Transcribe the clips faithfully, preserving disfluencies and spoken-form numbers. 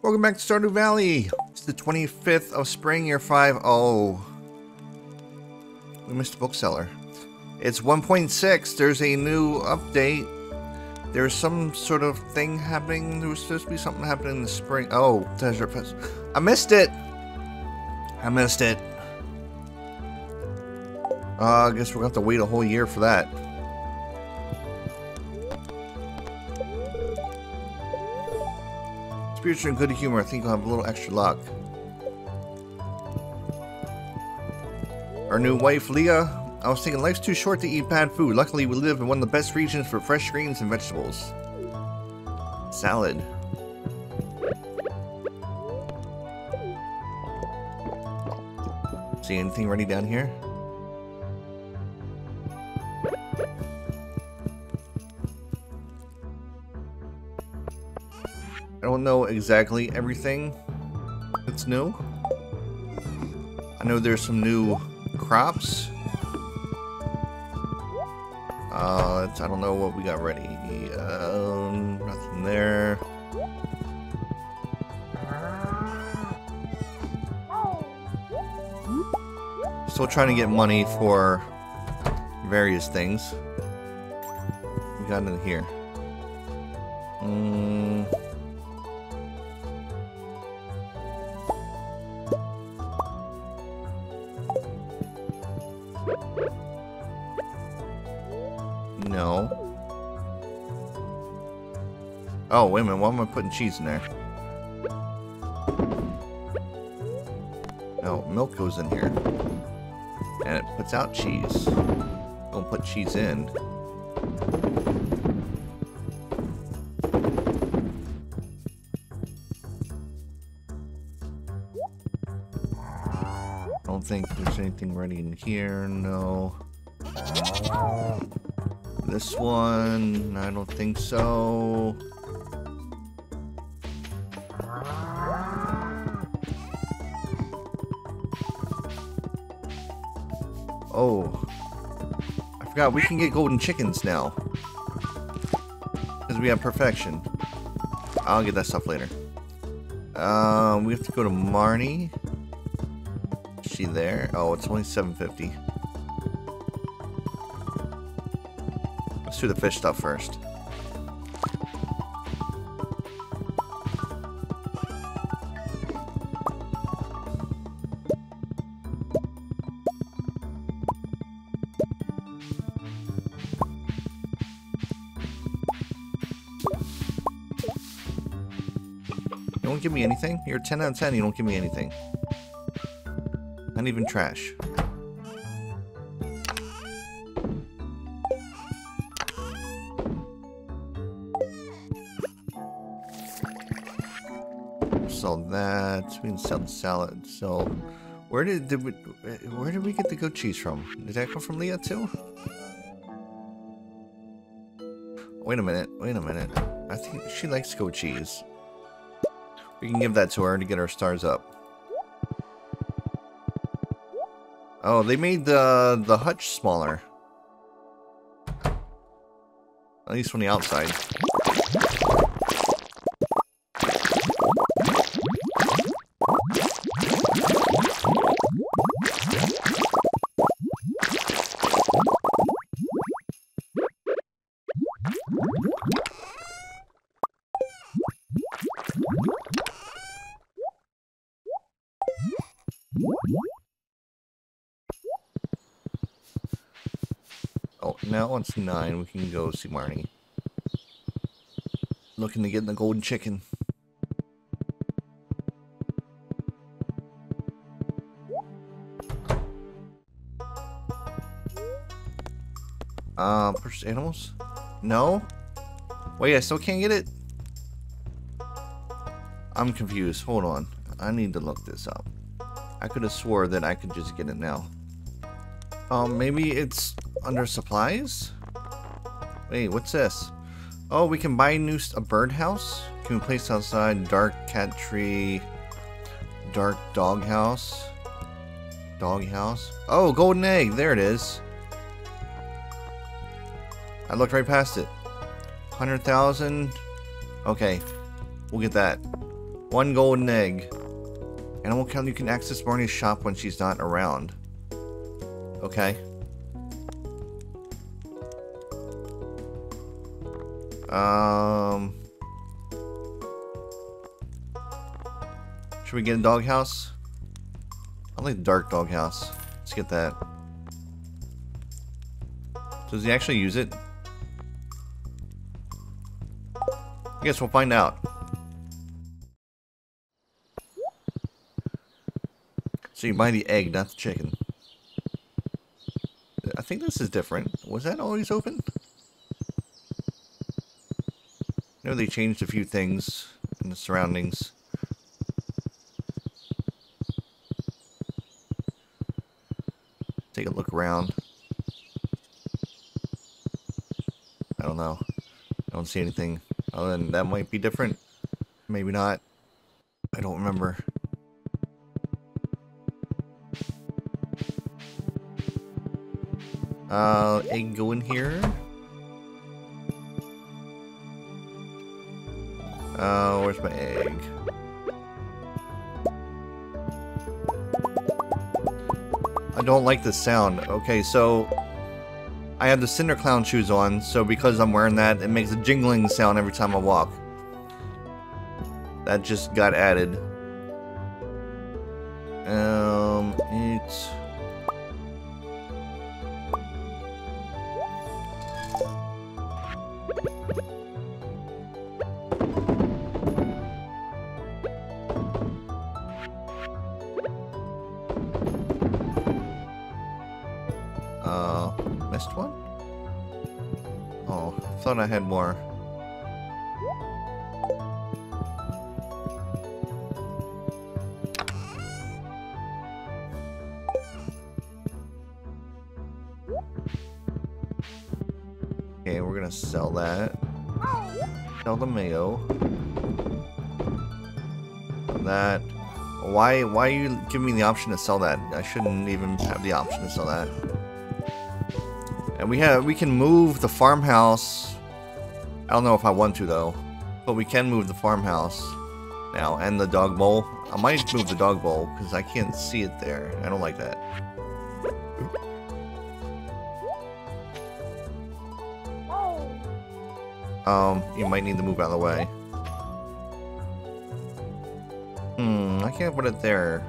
Welcome back to Stardew Valley. It's the twenty-fifth of spring, year five. Oh, we missed a bookseller. It's one point six. There's a new update. There's some sort of thing happening. There was supposed to be something happening in the spring. Oh, Desert Fest. I missed it. I missed it. Uh, I guess we're gonna have to wait a whole year for that. Spiritual and good humor. I think I'll have a little extra luck. Our new wife, Leah. I was thinking life's too short to eat bad food. Luckily, we live in one of the best regions for fresh greens and vegetables. Salad. See anything ready down here? I don't know exactly everything that's new. I know there's some new crops. Uh, it's, I don't know what we got ready. Um, nothing there. Still trying to get money for various things. What we got in here? Mm. No. Oh, wait a minute. Why am I putting cheese in there? No, milk goes in here. And it puts out cheese. Don't put cheese in. Don't think there's anything ready in here. No. This one, I don't think so. Oh, I forgot we can get golden chickens now because we have perfection. I'll get that stuff later. Um, we have to go to Marnie. Is she there? Oh, it's only seven fifty. Let's do the fish stuff first. You don't give me anything? You're ten out of ten, you don't give me anything. Not even trash. We can sell the salad. So, where did, did we, where did we get the goat cheese from? Did that come from Leah too? Wait a minute. Wait a minute. I think she likes goat cheese. We can give that to her to get our stars up. Oh, they made the the hutch smaller. At least from the outside. Now it's nine, we can go see Marnie. Looking to get the golden chicken. Uh, purchase animals? No? Wait, I still can't get it? I'm confused. Hold on. I need to look this up. I could have swore that I could just get it now. Um, maybe it's under supplies? Wait, what's this? Oh, we can buy new st a birdhouse. Can we place outside? Dark cat tree. Dark dog house. Dog house. Oh, golden egg. There it is. I looked right past it. one hundred thousand. Okay. We'll get that. One golden egg. Animal calendar, you can access Marnie's shop when she's not around. Okay. Um... Should we get a doghouse? I like the dark doghouse. Let's get that. Does he actually use it? I guess we'll find out. So you buy the egg, not the chicken. I think this is different. Was that always open? I know they changed a few things in the surroundings. Take a look around. I don't know. I don't see anything. Other than that might be different. Maybe not. I don't remember. Uh, egg go in here. Uh, where's my egg? I don't like this sound. Okay, so I have the Cinder Clown shoes on, so because I'm wearing that, it makes a jingling sound every time I walk. That just got added. Um, it's... I had more. Okay, we're gonna sell that. Sell the mayo. That. Why? Why are you giving me the option to sell that? I shouldn't even have the option to sell that. And we have. We can move the farmhouse. I don't know if I want to though, but we can move the farmhouse now, and the dog bowl. I might move the dog bowl because I can't see it there. I don't like that. Um, you might need to move out of the way. Hmm, I can't put it there.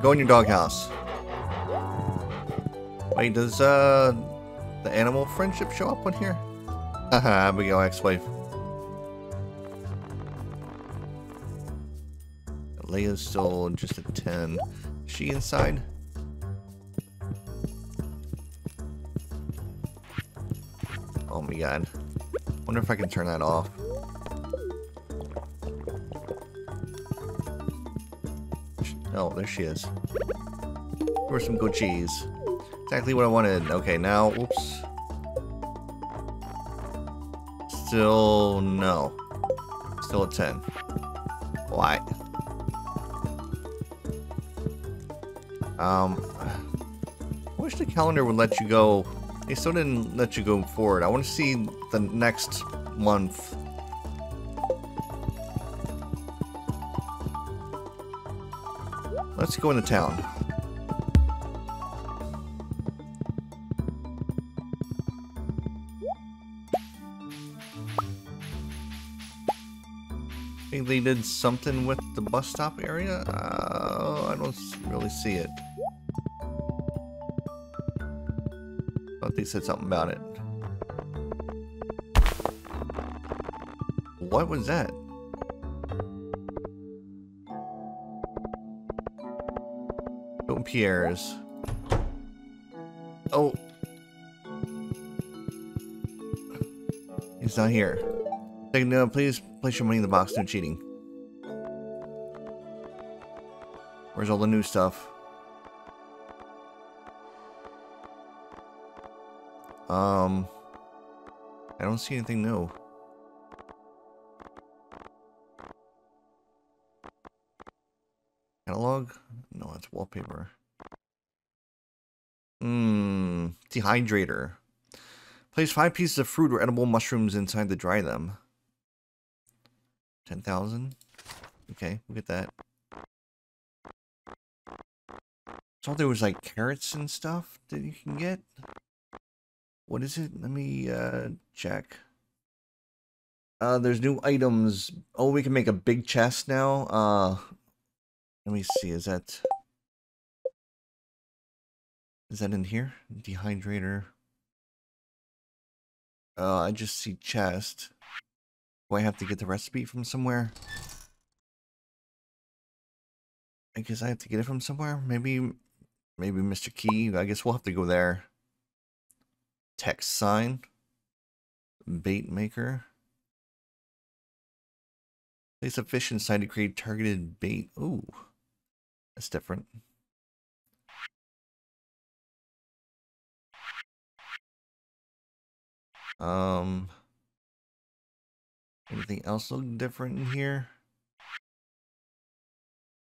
Go in your doghouse. Wait, does uh the animal friendship show up on here? Haha, we go ex-wife. Leah's still just a ten. Is she inside? Oh my god. Wonder if I can turn that off. Oh, there she is. Give her some good cheese. Exactly what I wanted. Okay, now, oops. Still, no. Still a ten. Why? Um, I wish the calendar would let you go. They still didn't let you go forward. I want to see the next month. Let's go into town. I think they did something with the bus stop area. Uh, I don't really see it. Thought they said something about it. What was that? Pierre's. Oh. He's not here. Second note, please place your money in the box, no cheating. Where's all the new stuff? Um. I don't see anything new. Catalog? No, it's wallpaper. Mmm, dehydrator. Place five pieces of fruit or edible mushrooms inside to dry them. ten thousand. Okay, we'll get that. I thought there was like carrots and stuff that you can get. What is it? Let me uh, check. Uh, there's new items. Oh, we can make a big chest now. Uh, let me see. Is that is that in here? Dehydrator. Uh, I just see chest. Do I have to get the recipe from somewhere? I guess I have to get it from somewhere. Maybe, maybe Mister Key. I guess we'll have to go there. Text sign. Bait maker. Place a fish inside to create targeted bait. Ooh, that's different. Um, anything else look different in here?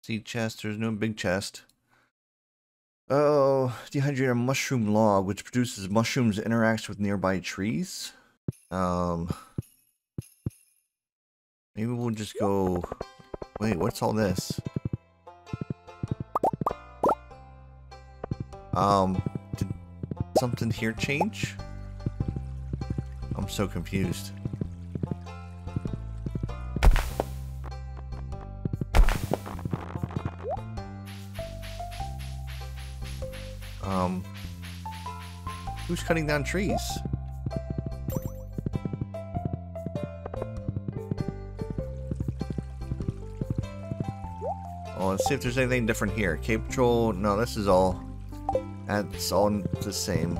See chest. There's no big chest. Oh, dehydrator mushroom log, which produces mushrooms that interacts with nearby trees. Um, maybe we'll just go. Wait, what's all this? Um, did something here change? I'm so confused. Um, who's cutting down trees? Oh, let's see if there's anything different here. Cave patrol, no, this is all, that's all the same.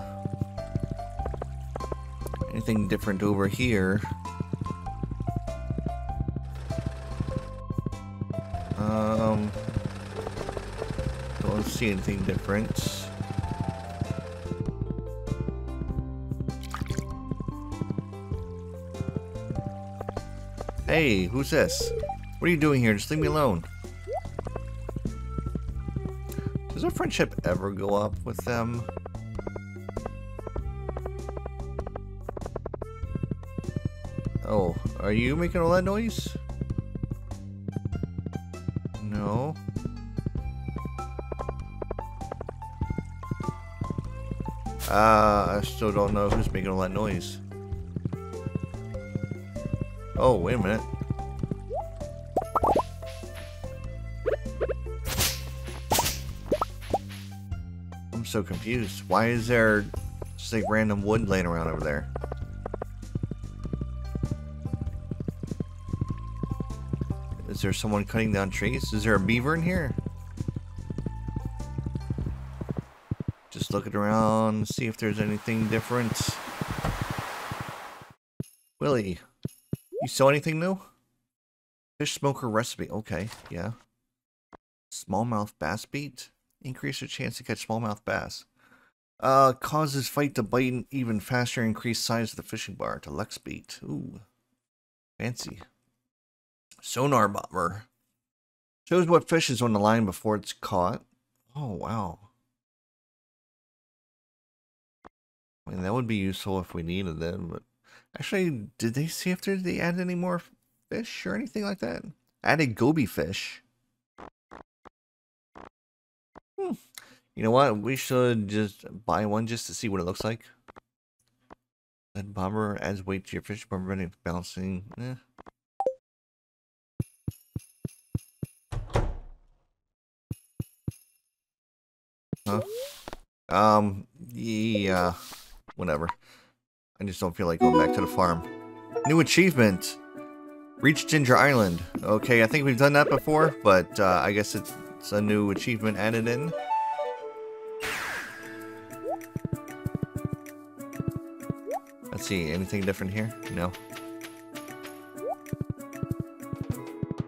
Anything different over here? Um, don't see anything different. Hey, who's this? What are you doing here? Just leave me alone. Does our friendship ever go up with them? Oh, are you making all that noise? No. Ah, uh, I still don't know who's making all that noise. Oh, wait a minute. I'm so confused. Why is there just like random wood laying around over there? Is there someone cutting down trees? Is there a beaver in here? Just looking around, see if there's anything different. Willy. You saw anything new? Fish smoker recipe. Okay, yeah. Smallmouth bass bait. Increase your chance to catch smallmouth bass. Uh, causes fight to bite and even faster. Increase size of the fishing bar to Lex bait. Ooh, fancy. Sonar bomber. Shows what fish is on the line before it's caught. Oh, wow. I mean, that would be useful if we needed it, but... Actually, did they see if they added any more fish or anything like that? Added goby fish. Hmm. You know what? We should just buy one just to see what it looks like. Lead bomber adds weight to your fish, preventing bouncing. Eh. Huh? Um. Yeah. Whatever. I just don't feel like going back to the farm. New achievement. Reach Ginger Island. Okay, I think we've done that before, but uh, I guess it's, it's a new achievement added in. Let's see, anything different here? No.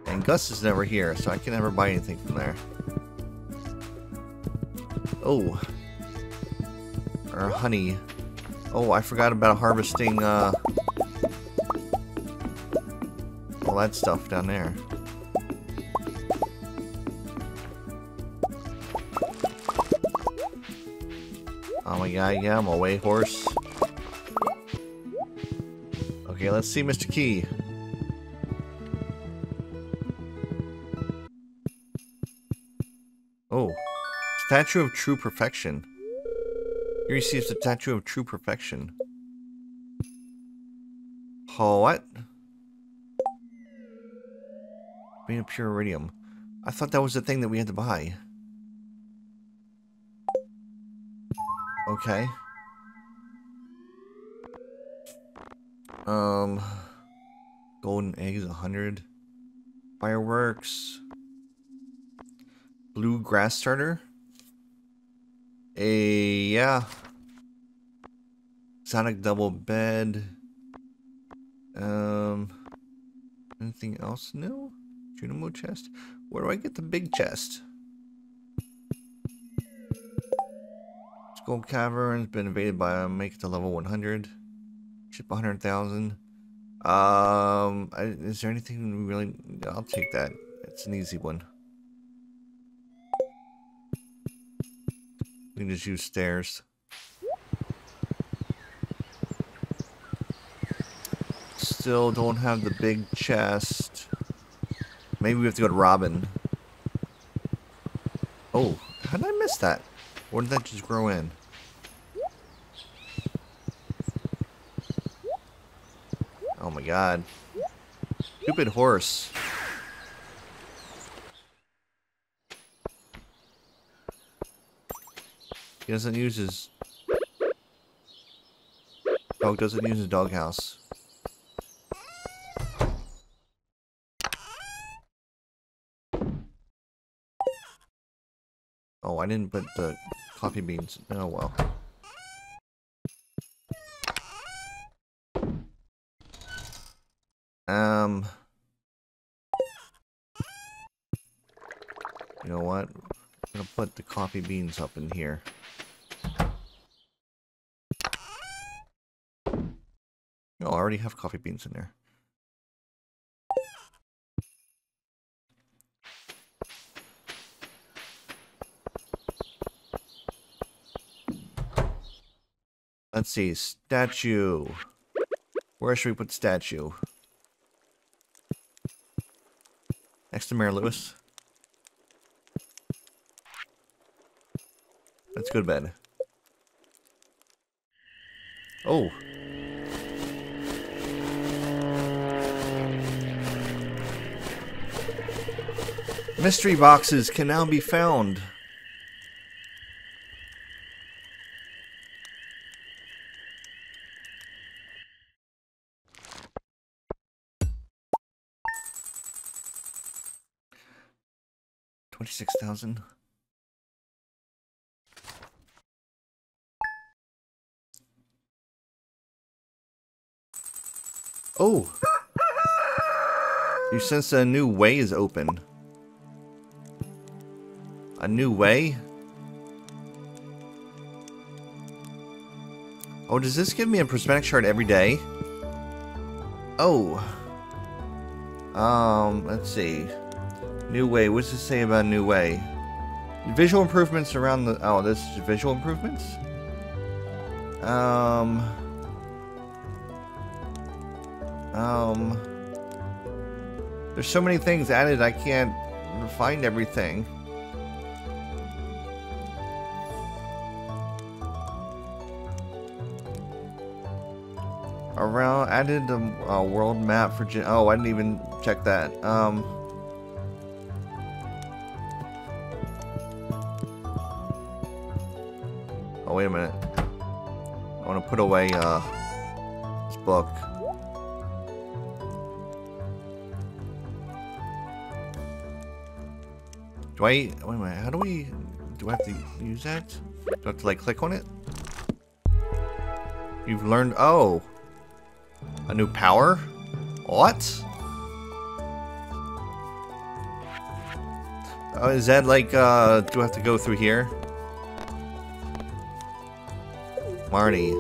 And Gus is never here, so I can never buy anything from there. Oh. Or honey. Oh, I forgot about harvesting, uh, all that stuff down there. Oh my god, yeah, I'm a way horse. Okay, let's see Mister Key. Oh. Statue of True Perfection. He receives the Statue of True Perfection. Oh, what? Being a pure iridium. I thought that was the thing that we had to buy. Okay. Um, golden eggs, one hundred. Fireworks. Blue grass starter. A, yeah. Sonic double bed. Um, anything else new? Junimo chest. Where do I get the big chest? Skull Cavern's been invaded by, make it to level one hundred. Ship one hundred thousand. Um, I, is there anything really? I'll take that. It's an easy one. We can just use stairs. Still don't have the big chest. Maybe we have to go to Robin. Oh, how did I miss that? Or did that just grow in? Oh my god. Stupid horse. He doesn't use his... Dog doesn't use his doghouse. Oh, I didn't put the coffee beans. Oh, well. Um... You know what? I'm gonna put the coffee beans up in here. No, I already have coffee beans in there. Let's see, statue. Where should we put statue? Next to Mayor Lewis. That's good, Ben. Oh. Mystery boxes can now be found. twenty-six thousand. Oh! You sense a new way is open. A new way? Oh, does this give me a prismatic shard every day? Oh. Um, let's see. New way. What's it say about new way? Visual improvements around the... Oh, this is visual improvements? Um... Um... There's so many things added, I can't find everything. Around... Added a, a world map for... Oh, I didn't even check that. Um... Wait a minute. I want to put away uh, this book. Do I... Wait a minute. How do we... Do I have to use that? Do I have to, like, click on it? You've learned... Oh! A new power? What? Oh, is that, like, uh... do I have to go through here? Marnie.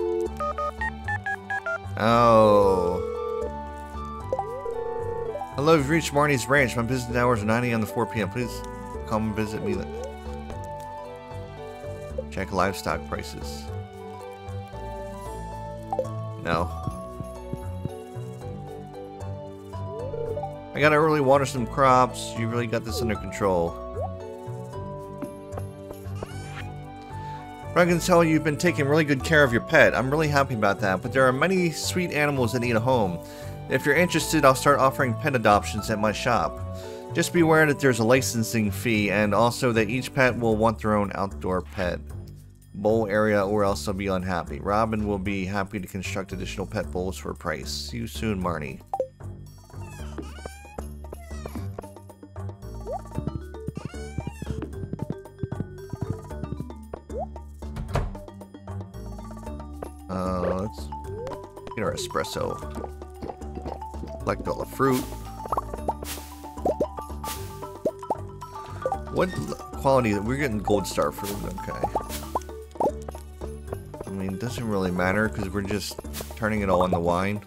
Oh. Hello, you've reached Marnie's ranch. My business hours are nine A M to four P M Please come visit me. Check livestock prices. No. I gotta early water some crops. You really got this under control. I can tell you've been taking really good care of your pet. I'm really happy about that, but there are many sweet animals that need a home. If you're interested, I'll start offering pet adoptions at my shop. Just be aware that there's a licensing fee, and also that each pet will want their own outdoor pet bowl area, or else they'll be unhappy. Robin will be happy to construct additional pet bowls for a price. See you soon, Marnie. Uh, let's get our espresso. Collect all the fruit. What quality? We're getting gold star fruit, okay. I mean, it doesn't really matter because we're just turning it all on the wine.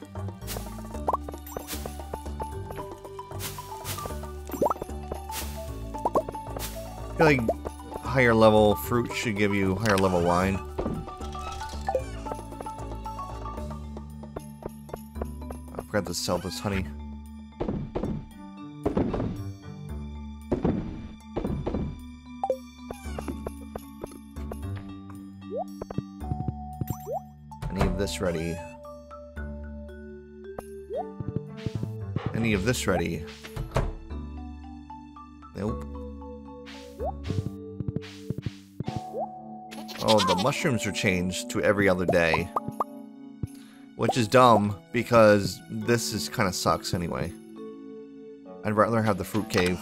I feel like higher level fruit should give you higher level wine. To sell this honey. Any of this ready? Any of this ready? Nope. Oh, the mushrooms are changed to every other day. Which is dumb, because this is kind of sucks anyway. I'd rather have the fruit cave.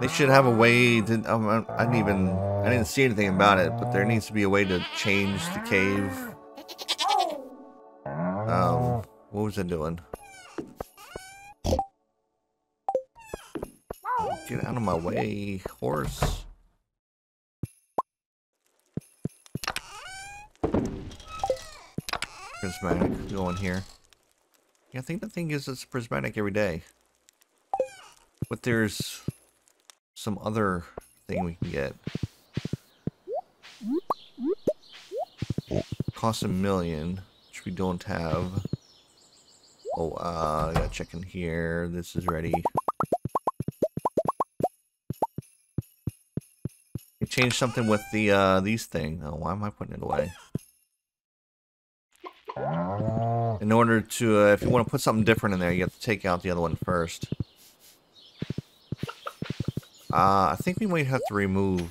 They should have a way to... Um, I didn't even... I didn't see anything about it, but there needs to be a way to change the cave. Um, what was I doing? Get out of my way, horse. Prismatic going here. Yeah, I think the thing is it's prismatic every day. But there's some other thing we can get. Costs a million, which we don't have. Oh, uh, I gotta check in here. This is ready. We changed something with the uh, these thing. Oh, why am I putting it away? In order to, uh, if you want to put something different in there, you have to take out the other one first. Uh, I think we might have to remove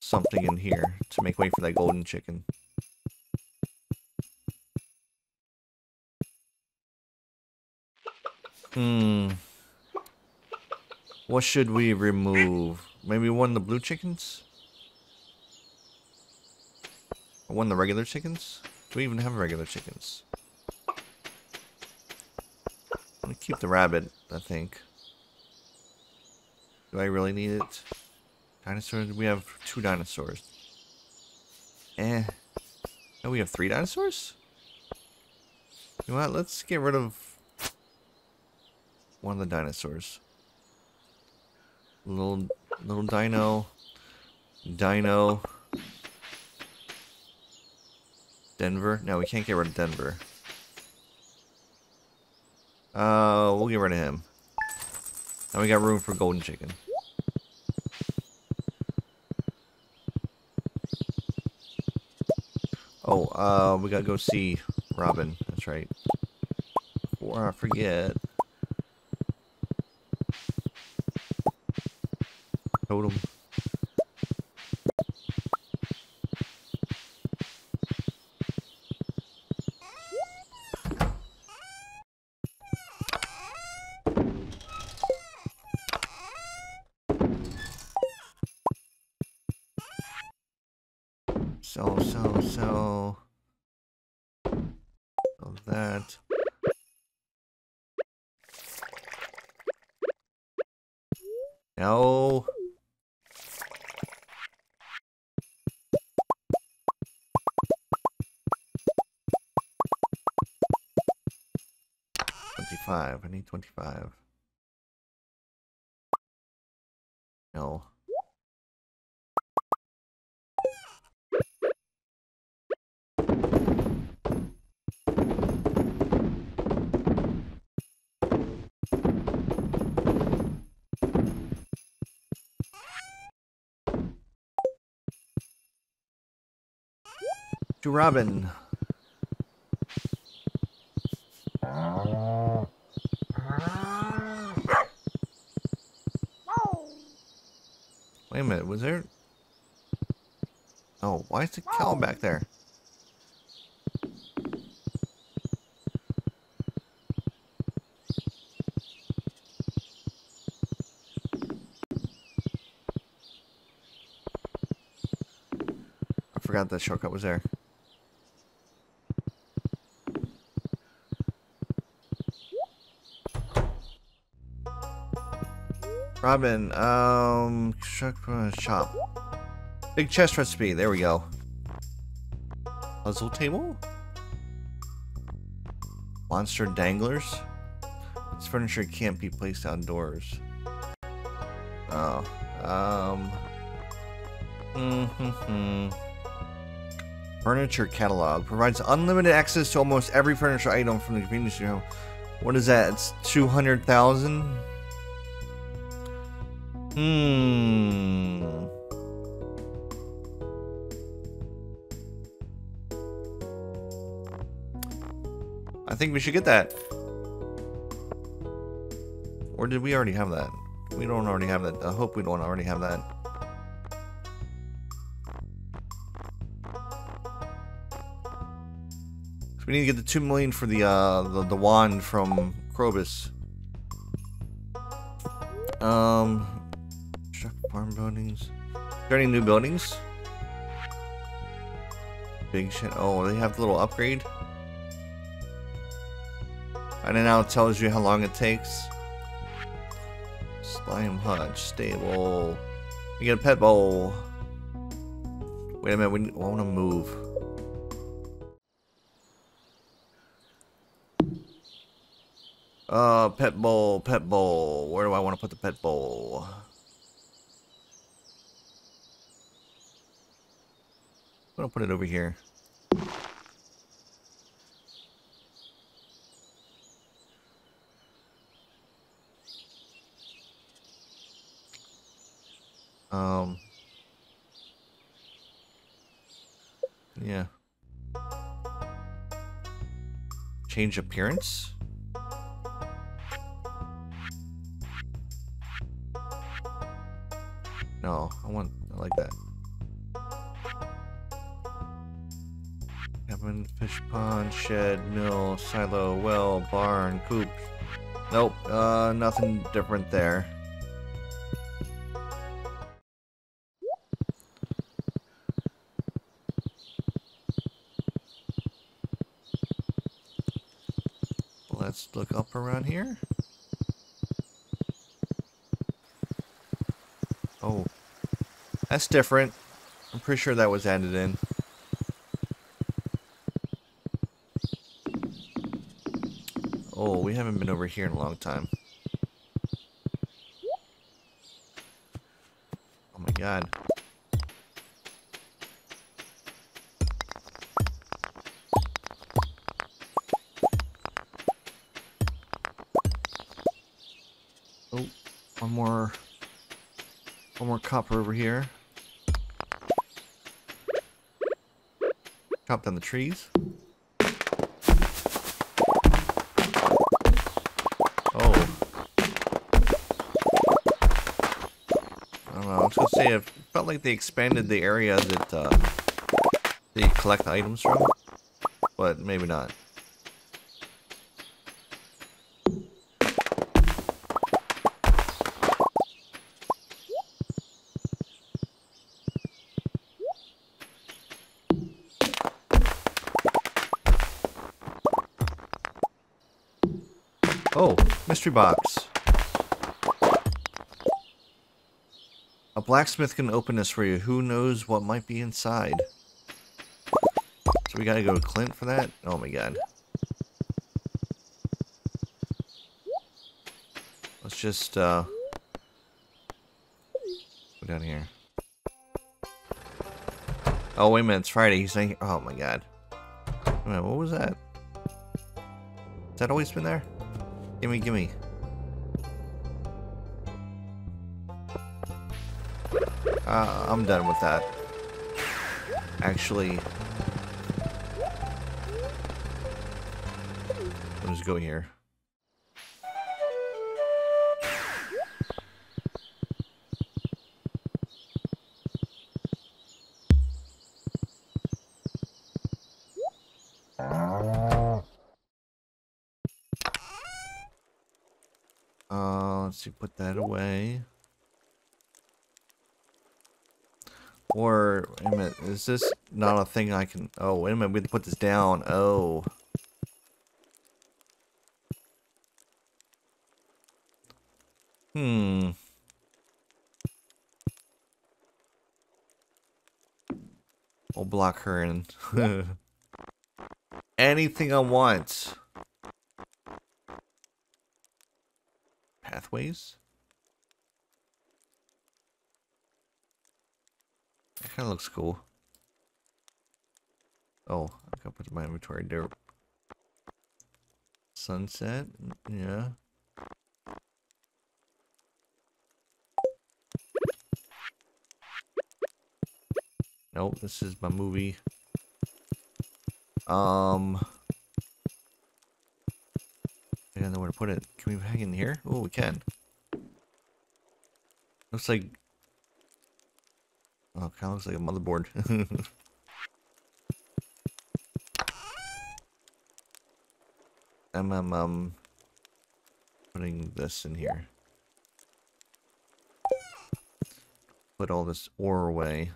something in here to make way for that golden chicken. Hmm. What should we remove? Maybe one of the blue chickens? Or one of the regular chickens? Do we even have regular chickens? I'm gonna keep the rabbit, I think. Do I really need it? Dinosaurs? We have two dinosaurs. Eh. No, we have three dinosaurs? You know what? Let's get rid of one of the dinosaurs. Little, little dino. Dino. Denver? No, we can't get rid of Denver. Uh, we'll get rid of him. Now we got room for golden chicken. Oh, uh, we gotta go see Robin. That's right. Before I forget. Totem. So, so, so... So that... No! twenty-five, I need twenty-five. No. to Robin. Wait a minute, was there... Oh, why is the cow back there? I forgot that shortcut was there. Robin, um, shop. Big chest recipe, there we go. Puzzle table? Monster danglers? This furniture can't be placed outdoors. Oh, um. Mm-hmm-hmm. Furniture catalog provides unlimited access to almost every furniture item from the convenience store. Home. What is that? It's two hundred thousand. Hmm. I think we should get that. Or did we already have that? We don't already have that. I hope we don't already have that. We need to get the two million for the uh the, the wand from Krobus. Um farm buildings. Are there any new buildings? Big shit. Oh, they have the little upgrade. And then now it tells you how long it takes. Slime hutch, stable. We get a pet bowl. Wait a minute, we wanna move. Uh, pet bowl, pet bowl. Where do I want to put the pet bowl? I'm gonna put it over here. Um. Yeah. Change appearance? No, I want, I like that. Cabin, fish pond, shed, mill, silo, well, barn, coop. Nope, uh, nothing different there. Let's look up around here. Oh, that's different. I'm pretty sure that was added in. Oh, we haven't been over here in a long time. Oh my god. Oh, one more... One more copper over here. Chop down the trees. Oh. I don't know, I was gonna say, it felt like they expanded the area that uh, they collect items from, but maybe not. Oh, mystery box. A blacksmith can open this for you. Who knows what might be inside? So we gotta go to Clint for that? Oh my god. Let's just, uh... go down here. Oh, wait a minute, it's Friday. He's saying... Oh my god. Wait a minute, what was that? Has that always been there? Gimme, gimme. Uh, I'm done with that. Actually, I'm just going here. Uh, let's see, put that away. Or, wait a minute, is this not a thing I can... Oh, wait a minute, we have to put this down. Oh. Hmm. We'll block her in. Anything I want. Pathways? That kind of looks cool. Oh, I gotta put my inventory there. Sunset? Yeah. Nope, this is my movie. Um, I don't know where to put it. Can we hang in here? Oh, we can. Looks like... Oh, it kind of looks like a motherboard. I'm, I'm, um, putting this in here. Put all this ore away.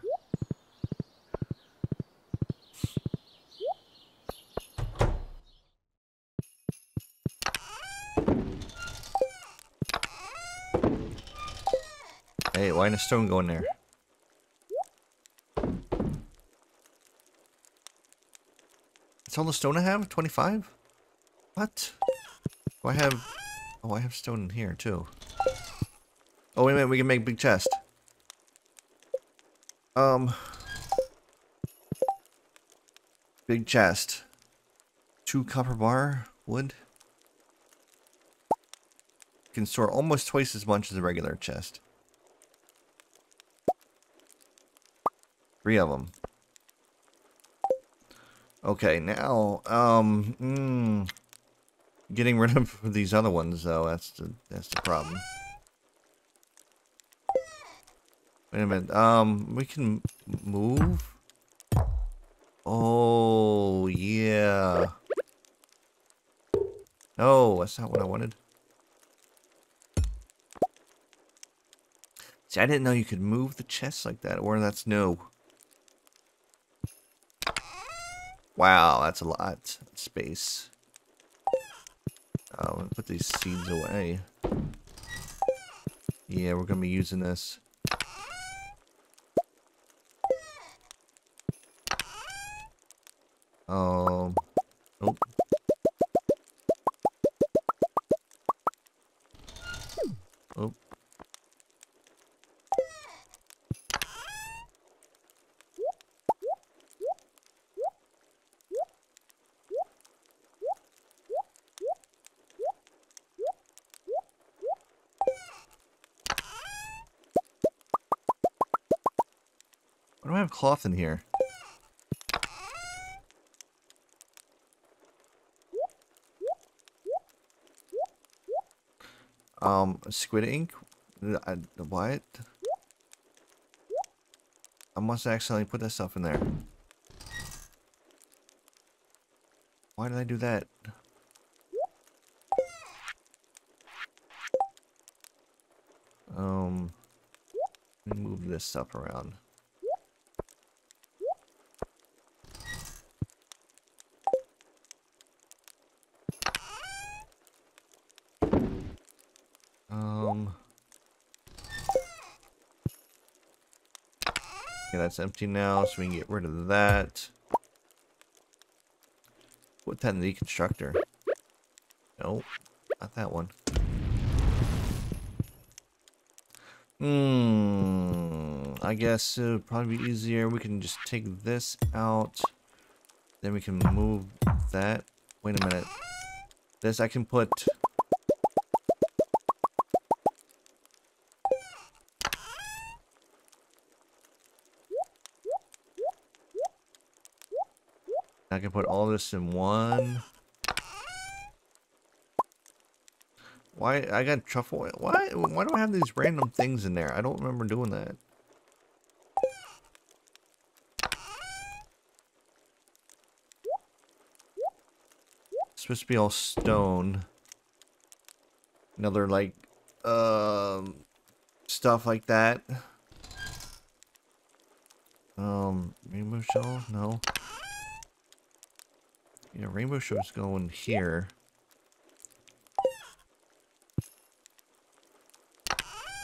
Hey, why didn't a stone go in there? That's all the stone I have? twenty-five? What? Do I have... Oh, I have stone in here, too. Oh, wait a minute, we can make a big chest. Um... Big chest. Two copper bar, wood. Can store almost twice as much as a regular chest. Three of them. Okay, now, um, mm, getting rid of these other ones, though, that's the, that's the problem. Wait a minute, um, we can move? Oh, yeah. No, that's not what I wanted. See, I didn't know you could move the chest like that, or that's new. Wow, that's a lot of space. I'm gonna put these seeds away. Yeah, we're gonna be using this. Um, oh. Oh. Why do I have cloth in here? Um, squid ink? I, what? I must have accidentally put that stuff in there. Why did I do that? Um, let me move this stuff around. Okay, that's empty now, so we can get rid of that. Put that in the deconstructor. Nope, not that one. Hmm, I guess it would probably be easier. We can just take this out. Then we can move that. Wait a minute. This I can put... I can put all this in one. Why I got truffle? Why? Why do I have these random things in there? I don't remember doing that. It's supposed to be all stone. Another like, um, uh, stuff like that. Um, rainbow shell? No. Yeah, rainbow shell's going here.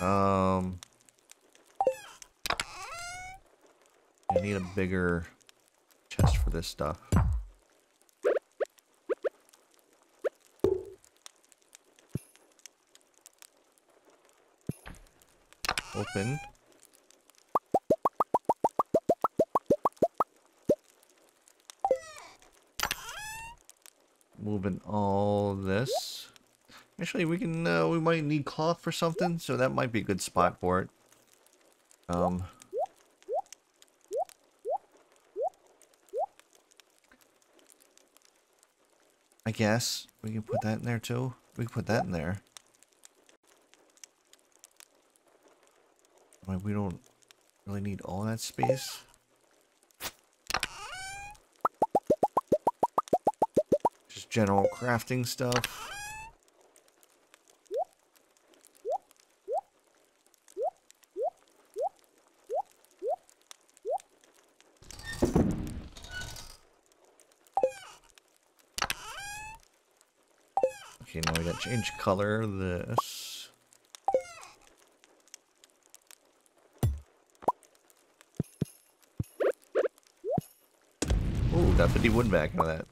Um, I need a bigger chest for this stuff. Open. Moving all this. Actually, we can, uh, we might need cloth for something, so that might be a good spot for it. Um, I guess we can put that in there too. We can put that in there. Like, we don't really need all that space. Just general crafting stuff. Okay, now we gotta change color this. Ooh, got fifty wood back out of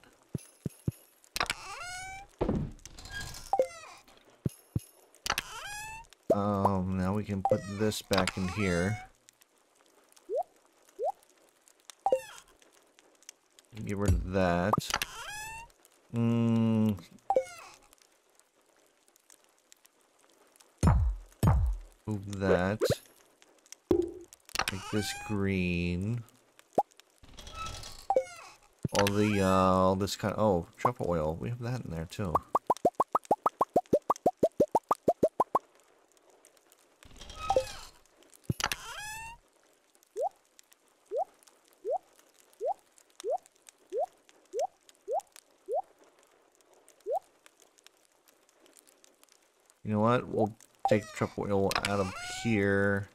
that. Um, now we can put this back in here. Get rid of that. Mmm... Move that. Make this green. All the, uh, all this kind of, oh, truffle oil. We have that in there too. You know what? We'll take the truffle oil out of here.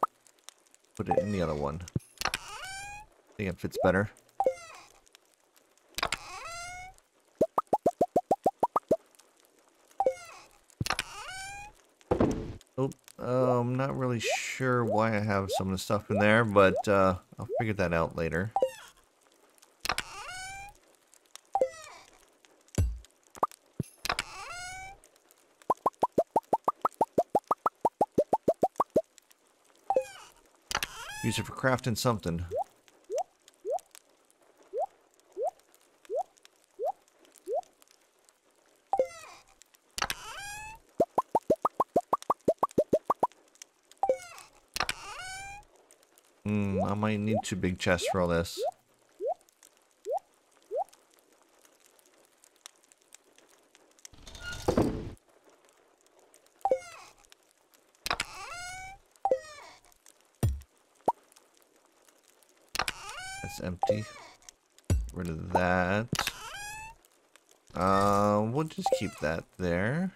Put it in the other one. I think it fits better. Oh, uh, I'm not really sure why I have some of the stuff in there, but uh, I'll figure that out later. Use it for crafting something. Hmm, I might need two big chests for all this. Empty. Get rid of that. Uh, we'll just keep that there.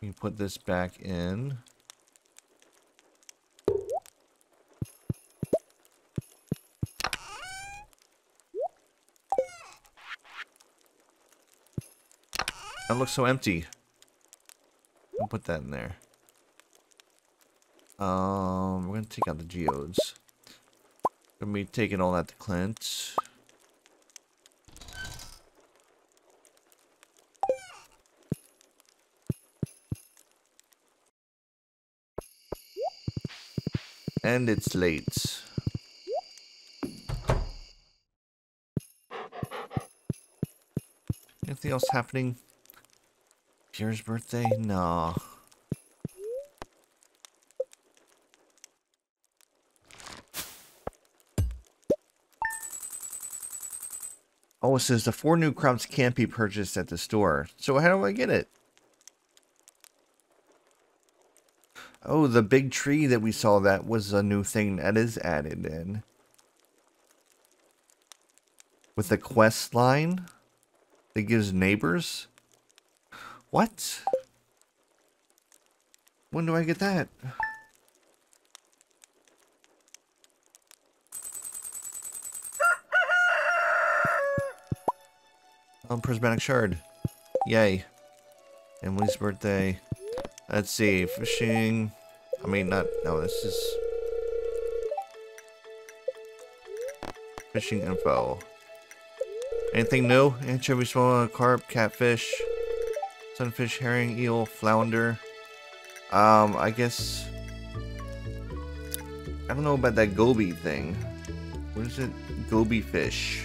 We can put this back in. That looks so empty. I'll put that in there. Um, we're gonna take out the geodes. Gonna be taking all that to Clint. And it's late. Anything else happening? Pierre's birthday? No. Oh, it says the four new crops can't be purchased at the store. So how do I get it? Oh, the big tree that we saw, that was a new thing that is added in. With the quest line that gives neighbors. What? When do I get that? Um, prismatic shard. Yay. Emily's birthday. Let's see. Fishing. I mean, not. No, this is. Fishing info. Anything new? Anchovy, small carp, catfish, sunfish, herring, eel, flounder. Um, I guess. I don't know about that goby thing. What is it? Goby fish.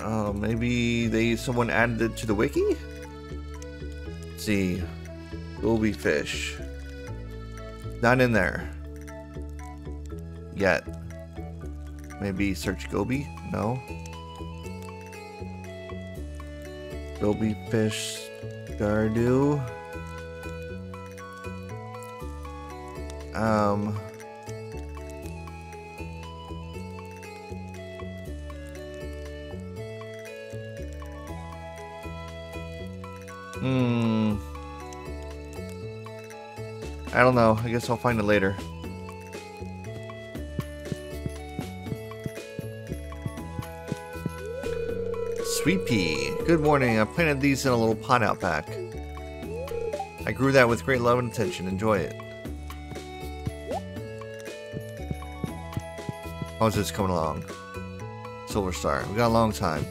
Uh, maybe they someone added it to the wiki? Let's see. Goby fish. Not in there. Yet. Maybe search goby? No. Goby fish Stardew. Um Hmm. I don't know. I guess I'll find it later. Sweet pea. Good morning. I planted these in a little pot out back. I grew that with great love and attention. Enjoy it. How's this coming along? Silver Star. We got a long time.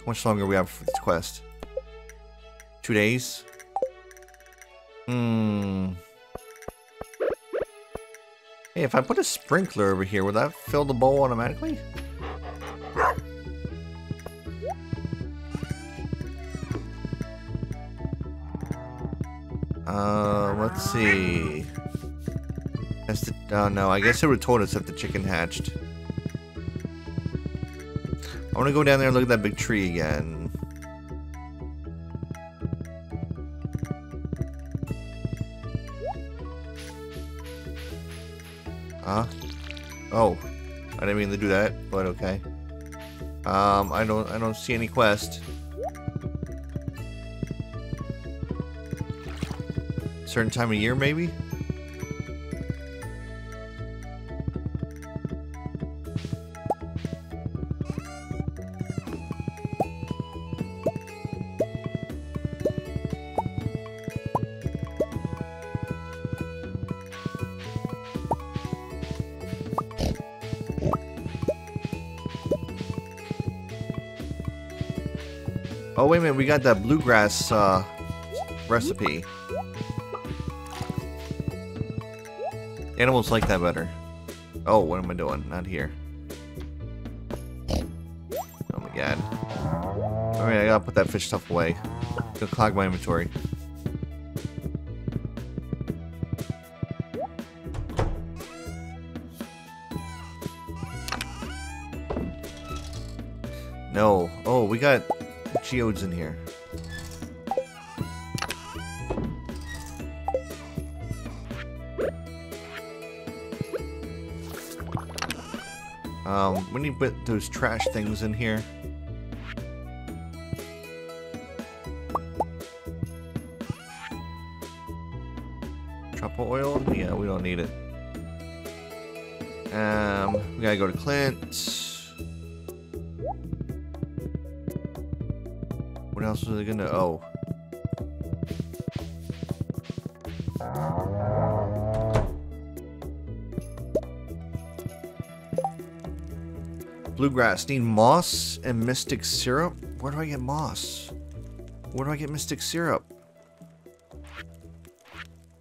How much longer we have for this quest? Two days? Hmm. Hey, if I put a sprinkler over here, will that fill the bowl automatically? Uh, let's see. That's the. Oh no, I guess it would have told us if the chicken hatched. I want to go down there and look at that big tree again. Huh? Oh, I didn't mean to do that, but okay. Um, I don't, I don't see any quest. Certain time of year, maybe. Oh, wait a minute, we got that bluegrass uh, recipe. Animals like that better. Oh, what am I doing? Not here. Oh my god. Alright, I gotta put that fish stuff away. It'll clog my inventory. No. Oh, we got geodes in here. Um, we need to put those trash things in here. Truffle oil? Yeah, we don't need it. Um, we gotta go to Clint. What else are they gonna? Oh, bluegrass. Need moss and mystic syrup. Where do I get moss? Where do I get mystic syrup?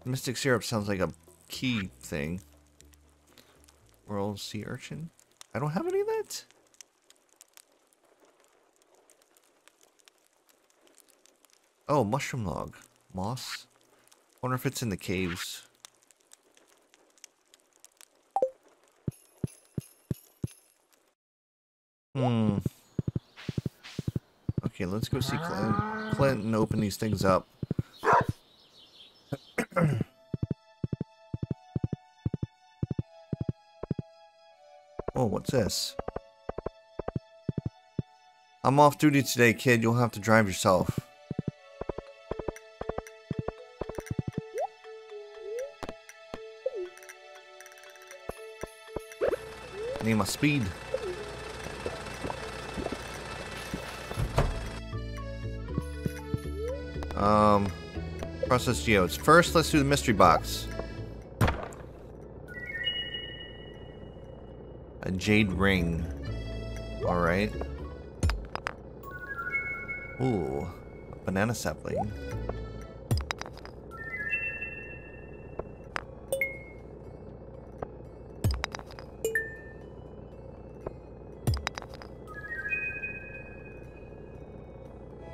Mystic syrup sounds like a key thing. World sea urchin. I don't have any of that. Oh, mushroom log. Moss. Wonder if it's in the caves. Hmm. Okay, let's go see Clint, Clint and open these things up. Oh, what's this? I'm off duty today, kid. You'll have to drive yourself. I need my speed. Um, process geodes. First, let's do the mystery box. A jade ring. All right. Ooh, a banana sapling.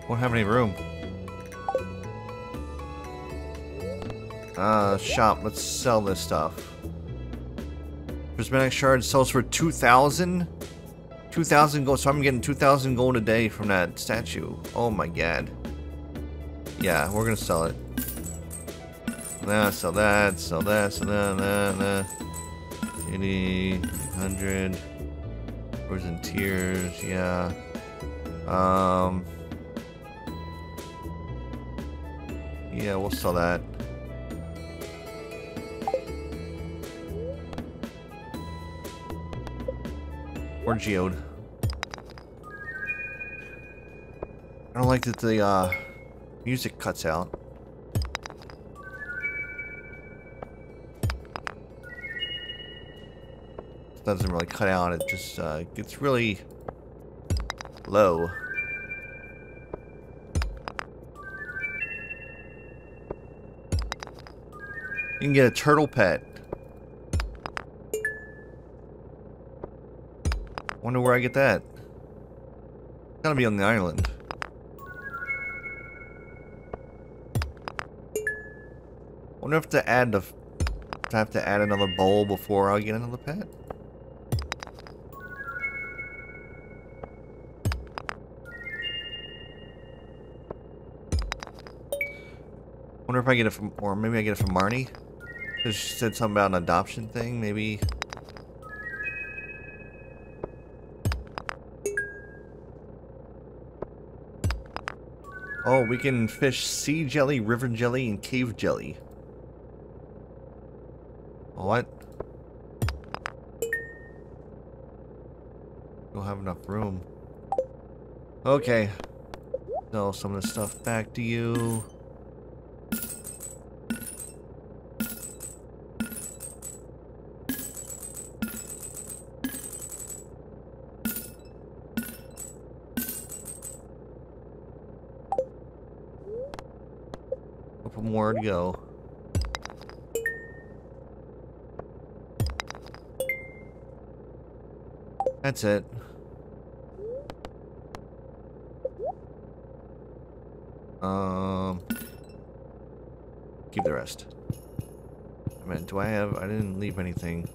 Won't have any room. Uh, shop. Let's sell this stuff. Prismatic shard sells for two thousand. two thousand gold, so I'm getting two thousand gold a day from that statue. Oh my god. Yeah, we're gonna sell it. Nah, sell that, sell that, sell that, nah, nah. eighty, one hundred. Where's in tears, yeah. Um. Yeah, we'll sell that. Or geode. I don't like that the uh, music cuts out. It doesn't really cut out, it just uh, gets really low. You can get a turtle pet. Wonder where I get that. It's gotta be on the island. Wonder if to add the, if I have to add another bowl before I get another pet. Wonder if I get it from, or maybe I get it from Marnie. She said something about an adoption thing, maybe. Oh, we can fish sea jelly, river jelly, and cave jelly. What? Don't have enough room. Okay. Sell some of this stuff back to you. More to go. That's it. Um, keep the rest. I mean, do I have? I didn't leave anything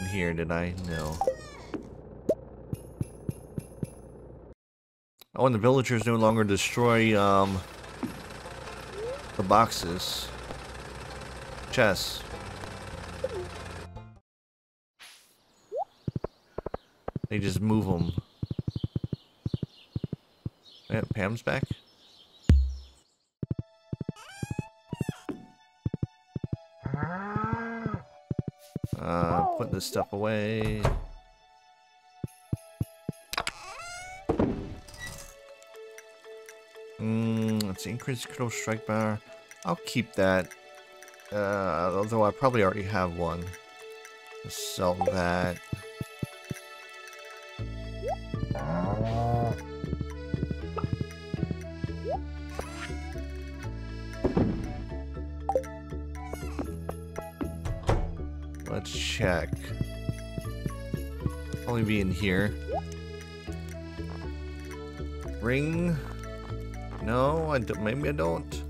in here, did I? No. Oh, and the villagers no longer destroy, um, the boxes. Chess. They just move them. Yeah, Pam's back. Uh, put this stuff away. Increased control strike bar. I'll keep that. Uh, although I probably already have one. Let's sell that. Let's check. Probably be in here. Ring. No, I don't, maybe I don't.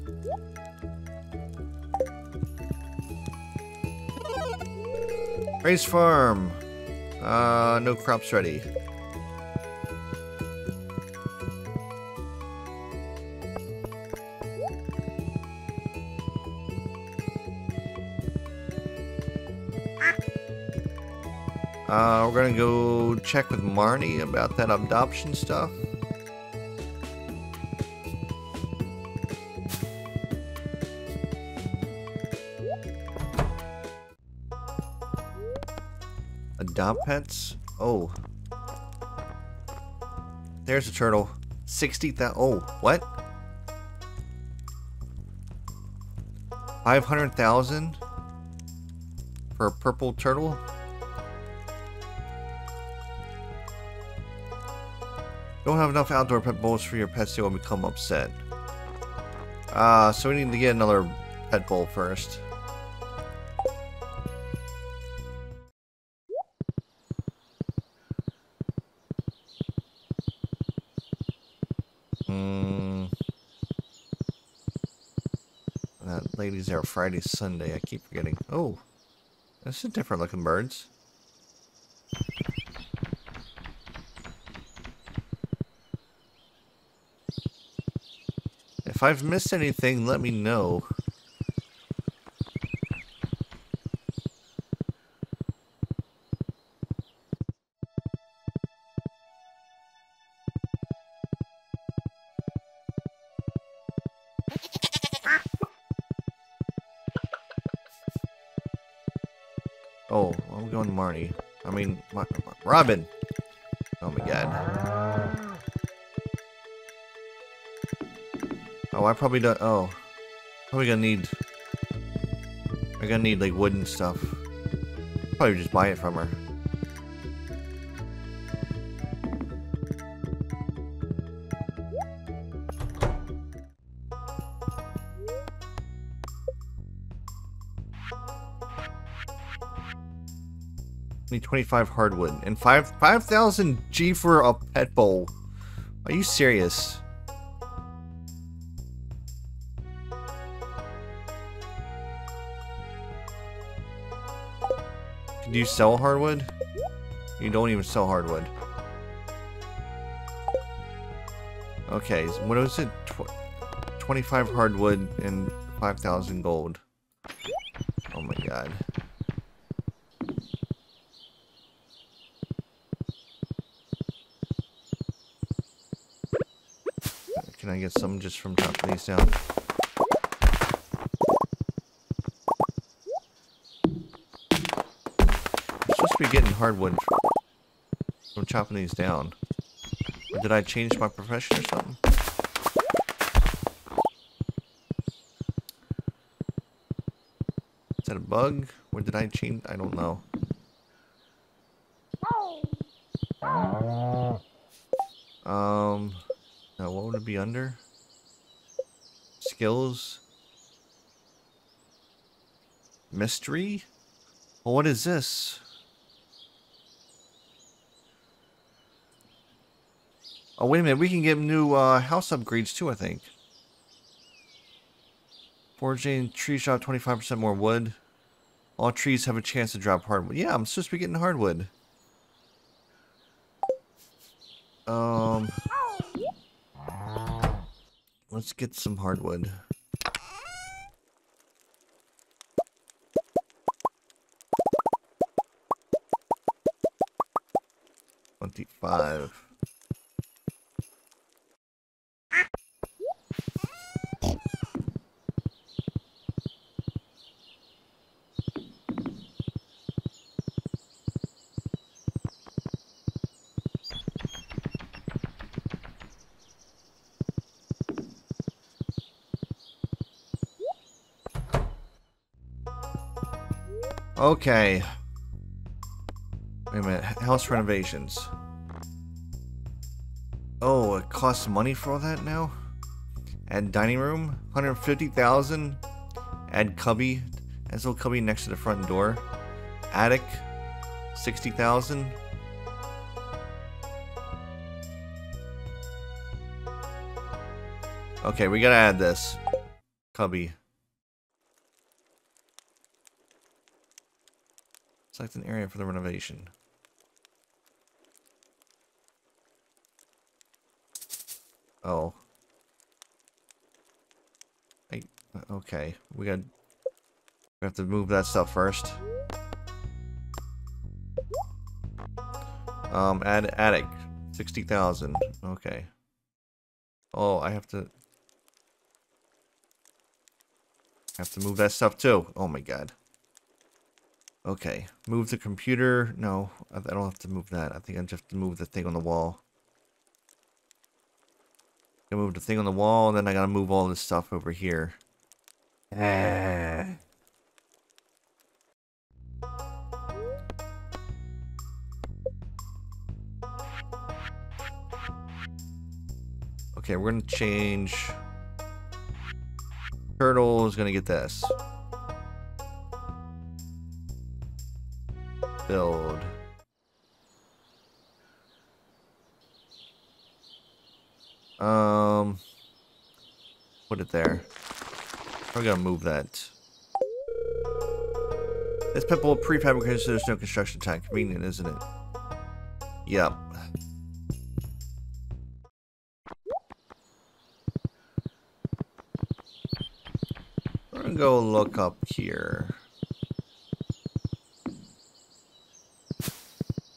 Race farm. Uh, no crops ready. Uh, we're gonna go check with Marnie about that adoption stuff. Adopt pets? Oh. There's a turtle. sixty thousand. Oh, what? five hundred thousand for a purple turtle? Don't have enough outdoor pet bowls for your pets, they will become upset. Ah, uh, so we need to get another pet bowl first. Hmm. That lady's there Friday, Sunday. I keep forgetting. Oh, that's a different looking birds. If I've missed anything, let me know. Oh, I'm going to Marnie. I mean, Mar Mar Robin. Oh my God. Oh, I probably don't. Oh, probably gonna need. I'm gonna need like wooden stuff. Probably just buy it from her. Need twenty-five hardwood and five five thousand G for a pet bowl. Are you serious? Do you sell hardwood? You don't even sell hardwood. Okay, so what is it? Tw twenty-five hardwood and five thousand gold. Oh my God. Can I get some just from chopping these down? Getting hardwood from chopping these down. Or did I change my profession or something? Is that a bug? Or did I change? I don't know. Um, now what would it be under? Skills? Mystery? Well, what is this? Oh, wait a minute, we can get new uh, house upgrades too, I think. Foraging, tree shop, twenty-five percent more wood. All trees have a chance to drop hardwood. Yeah, I'm supposed to be getting hardwood. Um, let's get some hardwood. twenty-five. Okay. Wait a minute. House renovations. Oh, it costs money for all that now? Add dining room. one hundred fifty thousand. Add cubby. Add little cubby next to the front door. Attic. sixty thousand. Okay, we gotta add this. Cubby. Select an area for the renovation. Oh. I, okay, we got. We have to move that stuff first. Um, add attic. sixty thousand. Okay. Oh, I have to... have to move that stuff too. Oh my god. Okay. Move the computer. No, I don't have to move that. I think I just have to move the thing on the wall. I move the thing on the wall, and then I gotta move all this stuff over here. Ah. Okay, we're gonna change. Turtle is gonna get this. Build. Um, put it there. We're gonna move that. This pebble prefabricated, so there's no construction time. Convenient, isn't it? Yep. We're gonna go look up here.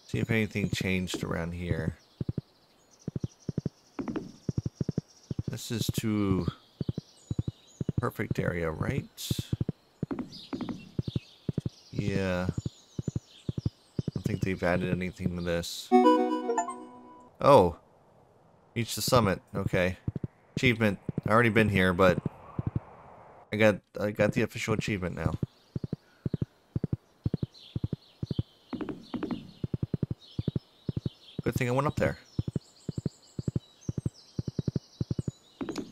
See if anything changed around here. This is too perfect area, right? Yeah. I don't think they've added anything to this. Oh. Reach the summit. Okay. Achievement. I already been here, but I got I got the official achievement now. Good thing I went up there.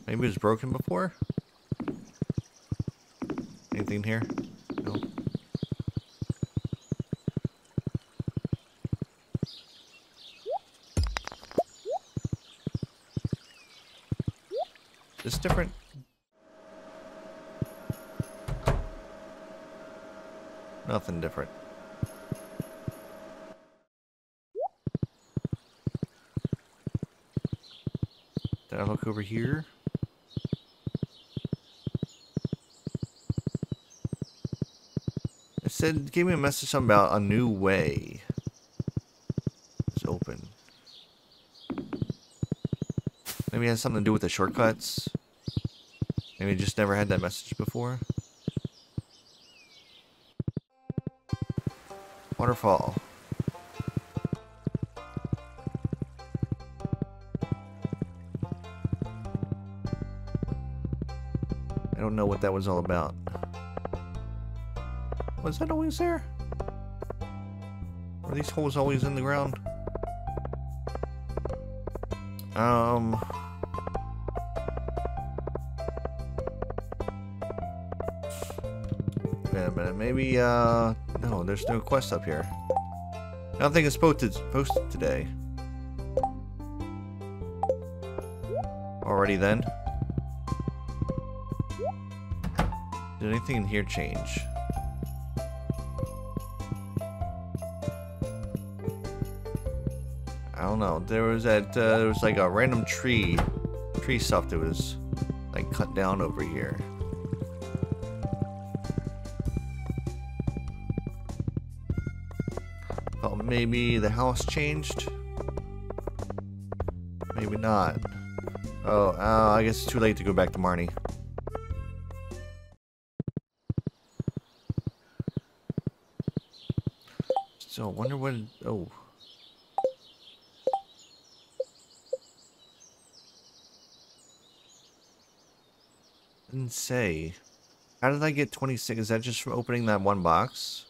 Maybe it was broken before? Anything here? No. It's different. Nothing different. Did I look over here? Said, gave me a message something about a new way. It's open. Maybe it has something to do with the shortcuts. Maybe I just never had that message before. Waterfall. I don't know what that was all about. Was that always there? Were these holes always in the ground? Um... Wait a minute, maybe, uh... no, there's no quest up here. I don't think it's posted, posted today. Alrighty then. Did anything in here change? I don't know. There was that. Uh, there was like a random tree, tree stuff that was like cut down over here. Thought maybe the house changed. Maybe not. Oh, uh, I guess it's too late to go back to Marnie. So I wonder what. Oh. Didn't say. How did I get twenty-six? Is that just from opening that one box?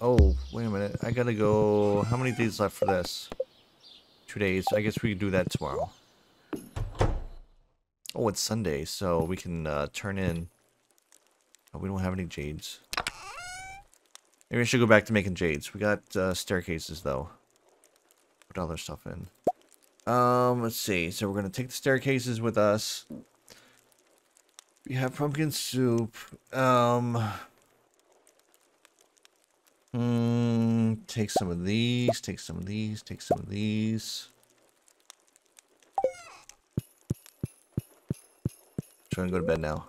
Oh, wait a minute. I gotta go. How many days left for this? Two days. I guess we can do that tomorrow. Oh, it's Sunday, so we can uh, turn in. Oh, we don't have any jades. Maybe I should go back to making jades. We got uh, staircases, though. Put other stuff in. Um, let's see. So we're gonna take the staircases with us. We have pumpkin soup. Um, mm, take some of these. Take some of these. Take some of these. I'm trying to go to bed now.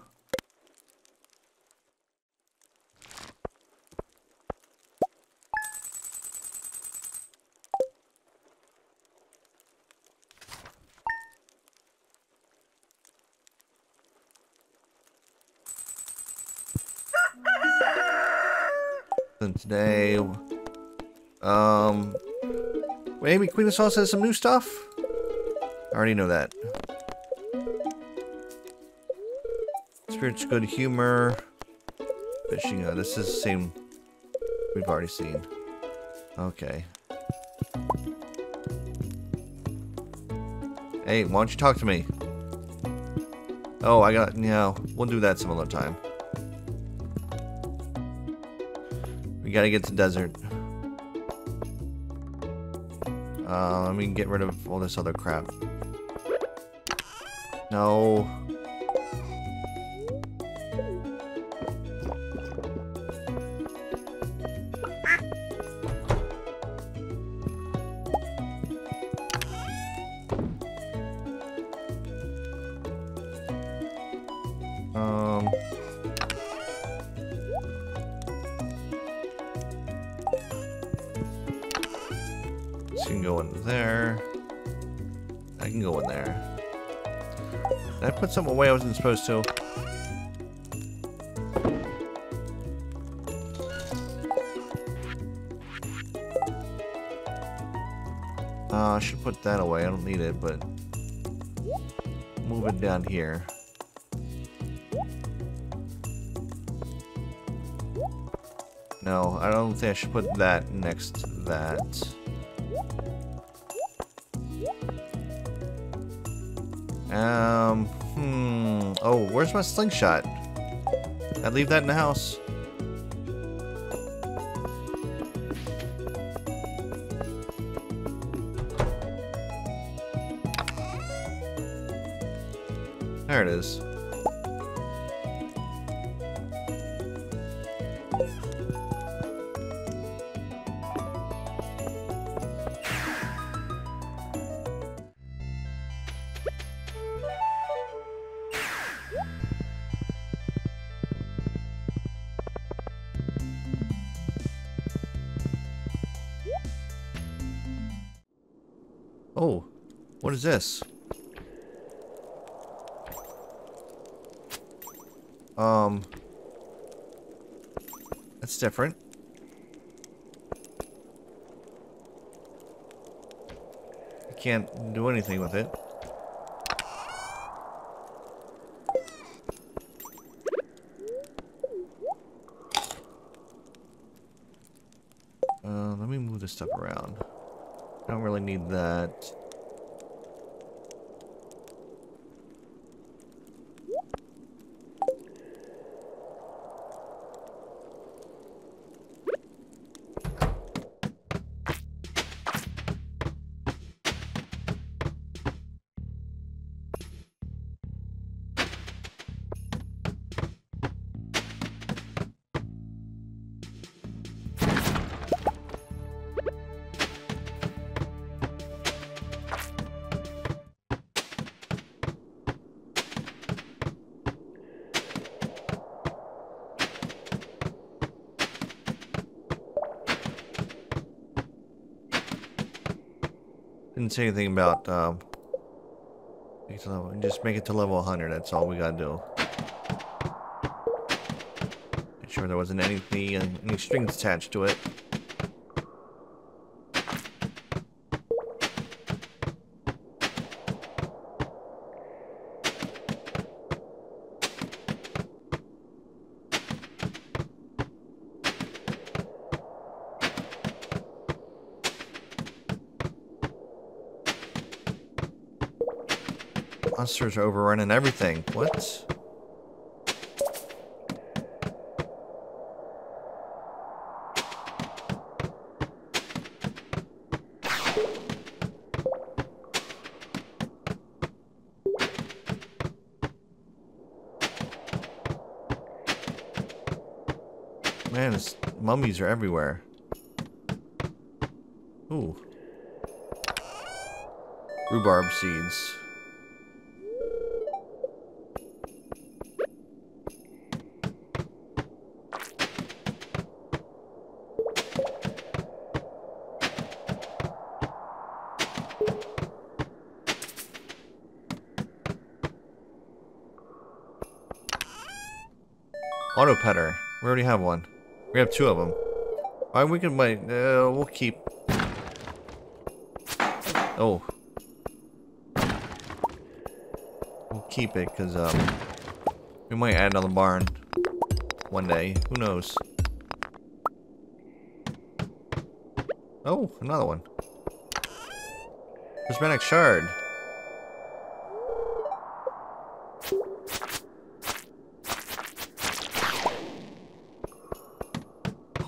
something today. Um, maybe Queen of Sauce has some new stuff? I already know that. Spirits, good humor. Fishing, uh, this is the same we've already seen. Okay. Hey, why don't you talk to me? Oh, I got, yeah, we'll do that some other time. We gotta get to desert. Uh, let me get rid of all this other crap. No. Something away I wasn't supposed to. Uh, I should put that away. I don't need it, but move it down here. No, I don't think I should put that next to that. Um. Hmm. Oh, where's my slingshot? I'd leave that in the house. There it is. What is this? Um, that's different. I can't do anything with it. Uh, let me move this stuff around. I don't really need that. Didn't say anything about, um, make it to level, just make it to level one hundred, that's all we gotta do. Make sure there wasn't anything, uh, any strings attached to it. Monsters are overrunning everything. What? Man, it's, mummies are everywhere. Ooh. Rhubarb seeds. Auto petter. We already have one. We have two of them. Alright, we can wait. Uh, we'll keep. Oh. We'll keep it, because um, we might add another barn one day. Who knows? Oh, another one. Prismatic shard.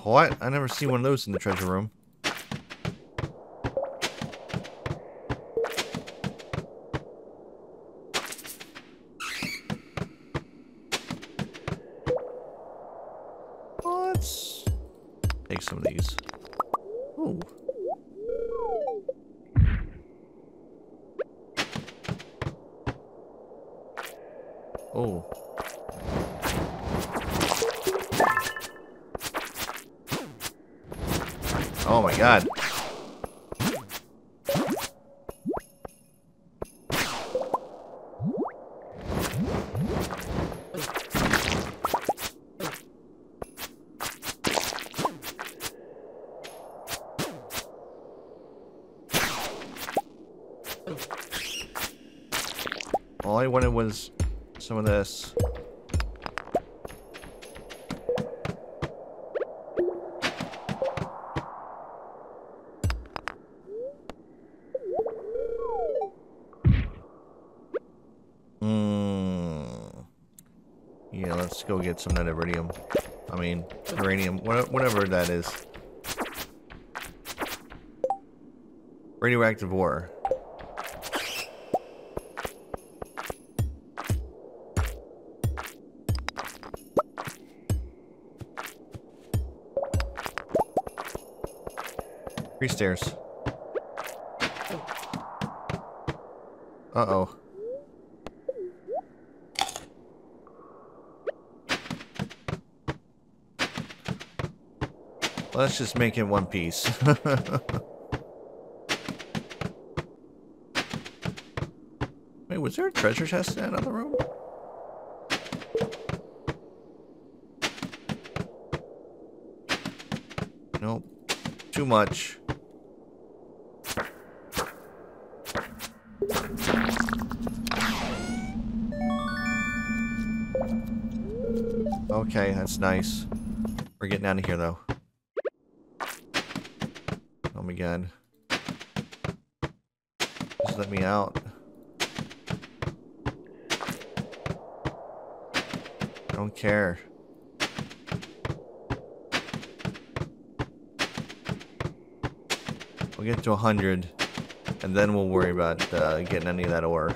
What? I never see one of those in the treasure room. Let's take some of these. Ooh. Oh. Oh my god. All I wanted was some of this. Go get some of that iridium. I mean, uranium, whatever that is. Radioactive ore. Three stairs. Uh-oh. Let's just make it one piece. Wait, was there a treasure chest in that other room? Nope. Too much. Okay, that's nice. We're getting out of here though. Again. Just let me out. I don't care. We'll get to a hundred and then we'll worry about uh, getting any of that ore.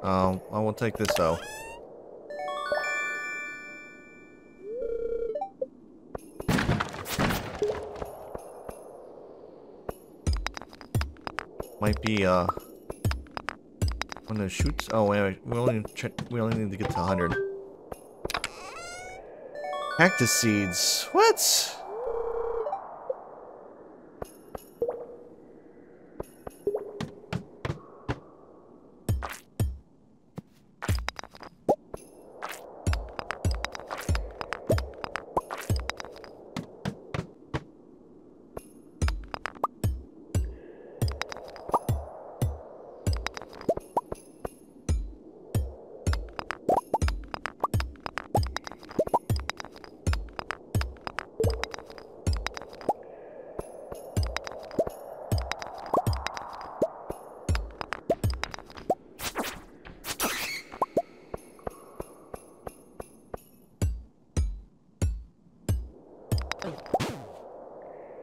Um, I will take this though. Might be uh one of the shoots. Oh wait, we only we only need to get to one hundred. Cactus seeds. What?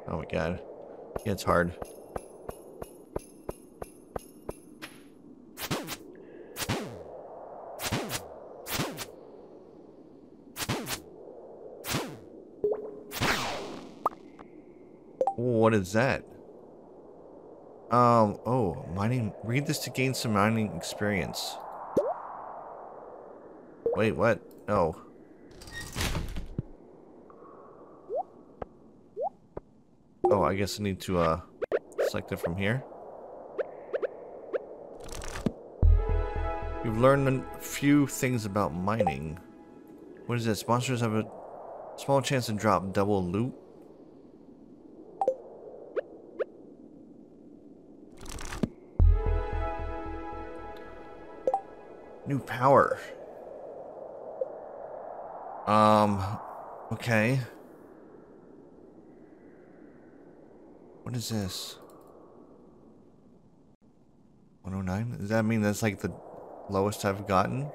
Oh my god. Yeah, it's hard. What is that? Um, oh, mining. Read this to gain some mining experience. Wait, what? No. I guess I need to, uh, selected from here. You've learned a few things about mining. What is this? Monsters have a small chance to drop double loot. New power. Um, okay. What is this? one oh nine? Does that mean that's like the lowest I've gotten?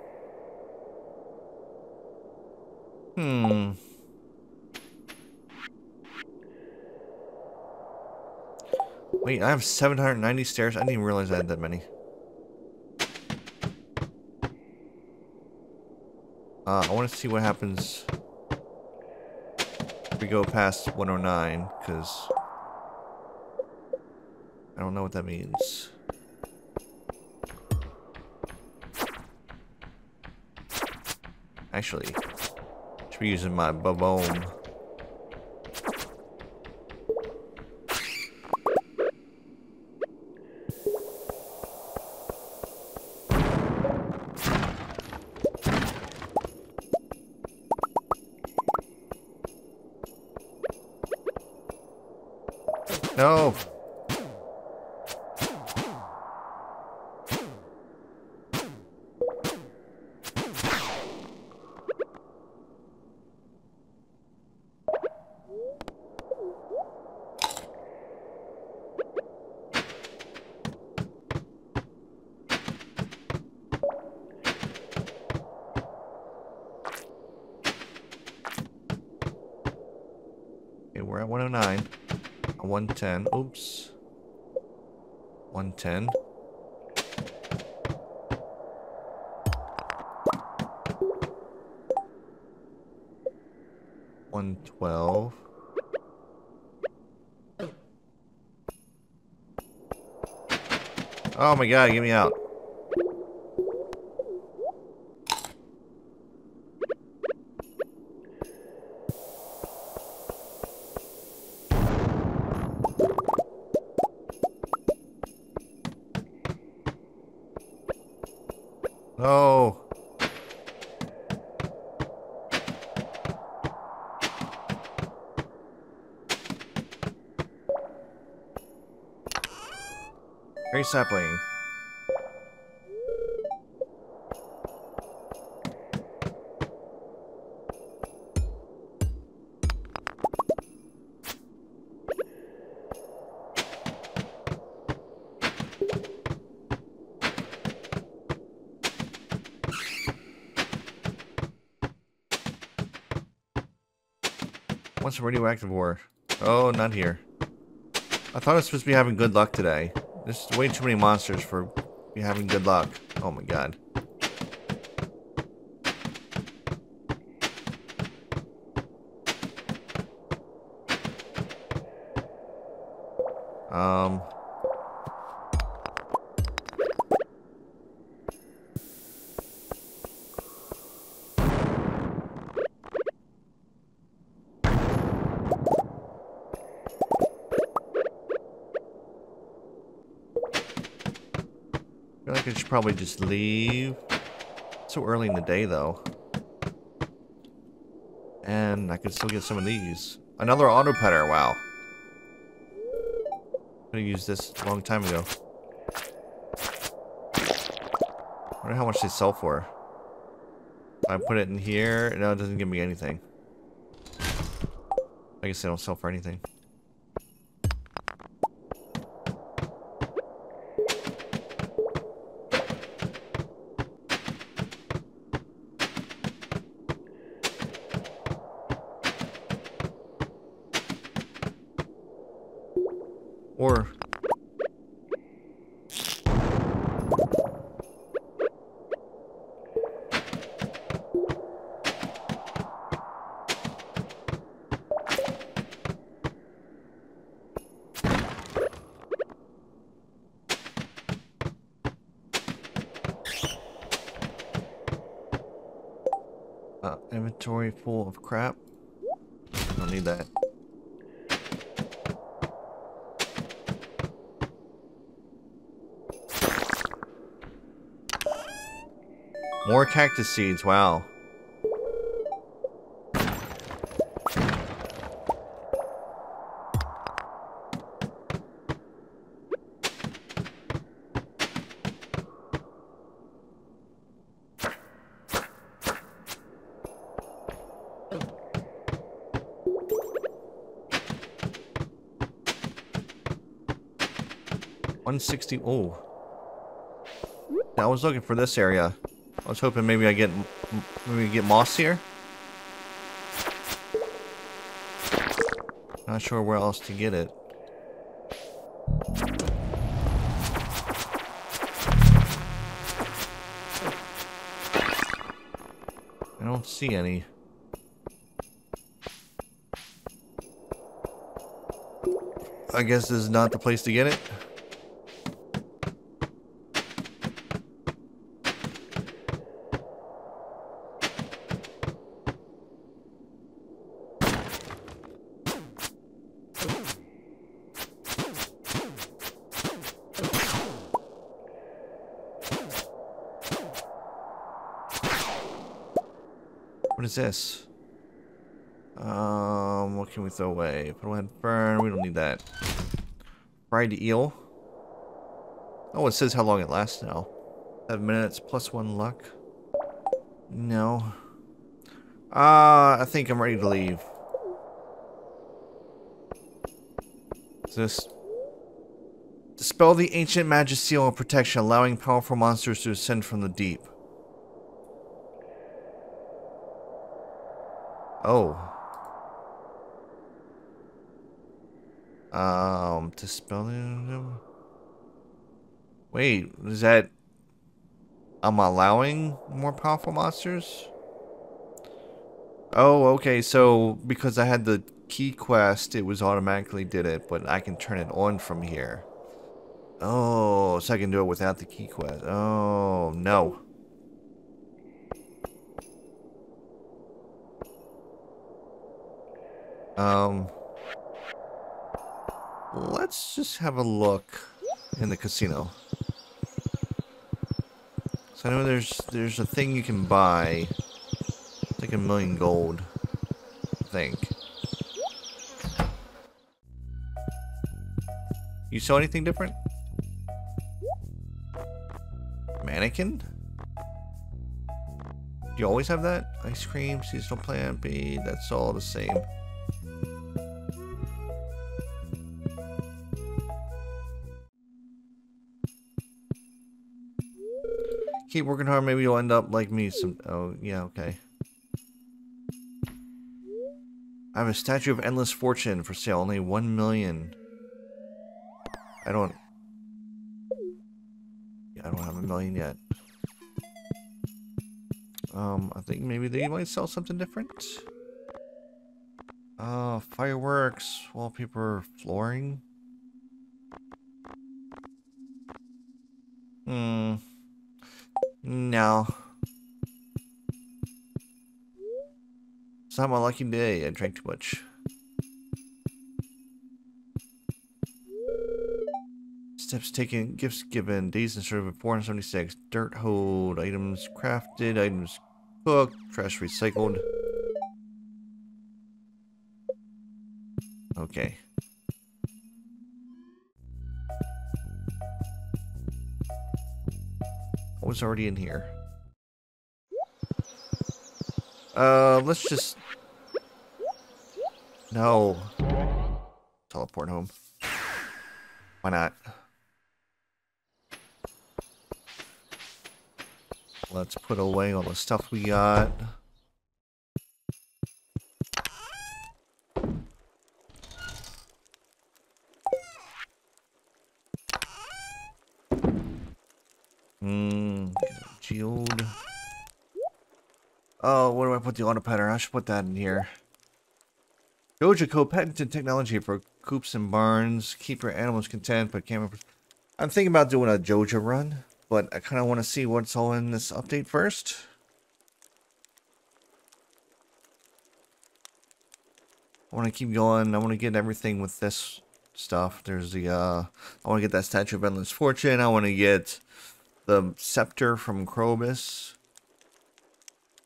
Hmm. Wait, I have seven hundred ninety stairs? I didn't even realize I had that many. Uh, I want to see what happens if we go past one oh nine, because I don't know what that means. Actually, I should be using my ba-boom. No! Okay, we're at one oh nine. one ten. Oops. one ten. one twelve. Oh my god, get me out. No. Very sapling. What's a radioactive ore? Oh, not here. I thought I was supposed to be having good luck today. There's way too many monsters for me having good luck. Oh my god. Um. I feel like I should probably just leave. It's so early in the day though. And I could still get some of these. Another auto petter, wow. I could have used this a long time ago. I wonder how much they sell for. If I put it in here, no, it doesn't give me anything. I guess they don't sell for anything. Or uh, inventory full of crap. I don't need that. More cactus seeds, wow. one sixty, oh. I was looking for this area. I was hoping maybe I get maybe get moss here. Not sure where else to get it. I don't see any. I guess this is not the place to get it. This? Um, what can we throw away? Put away burn. We don't need that. Fried eel. Oh, it says how long it lasts now. Seven minutes plus one luck. No. Ah, uh, I think I'm ready to leave. What's this? Dispel the ancient magic seal of protection, allowing powerful monsters to ascend from the deep. Oh. Um, dispelling. Wait, is that? I'm allowing more powerful monsters? Oh, okay, so because I had the key quest, it was automatically did it, but I can turn it on from here. Oh, so I can do it without the key quest. Oh, no. Um, let's just have a look in the casino. So I know there's there's a thing you can buy. It's like a million gold, I think. You saw anything different? Mannequin? Do you always have that? Ice cream, seasonal plant, bee, that's all the same. Keep working hard, maybe you'll end up like me some- oh, yeah, okay. I have a statue of endless fortune for sale, only one million. I don't- yeah, I don't have a million yet. Um, I think maybe they might sell something different? Uh, fireworks, wallpaper, flooring? Hmm. No. It's not my lucky day. I drank too much. Steps taken, gifts given, days in service four hundred seventy-six. Dirt hold, items crafted, items cooked, trash recycled. Okay. Was already in here. Uh, let's just... No. Teleport home. Why not? Let's put away all the stuff we got. Shield. Oh, where do I put the auto pattern? I should put that in here. Joja co-patented technology for coops and barns. Keep your animals content, but can't. I'm thinking about doing a Joja run, but I kind of want to see what's all in this update first. I want to keep going. I want to get everything with this stuff. There's the. Uh, I want to get that Statue of Endless Fortune. I want to get. The scepter from Krobus.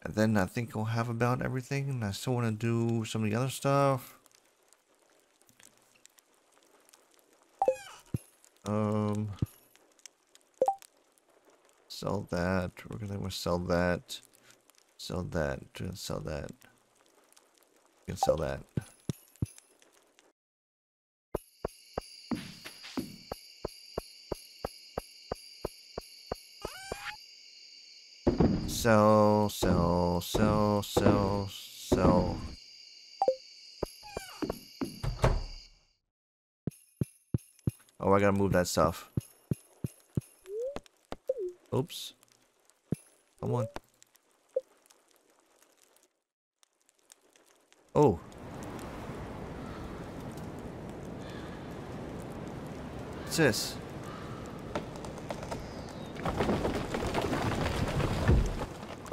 And then I think I'll have about everything. And I still want to do some of the other stuff. Um, sell that. We're gonna want to sell that. Sell that. Sell that. We can sell that. Sell, sell, sell, sell, sell. Oh, I gotta move that stuff. Oops. Come on. Oh. What's this?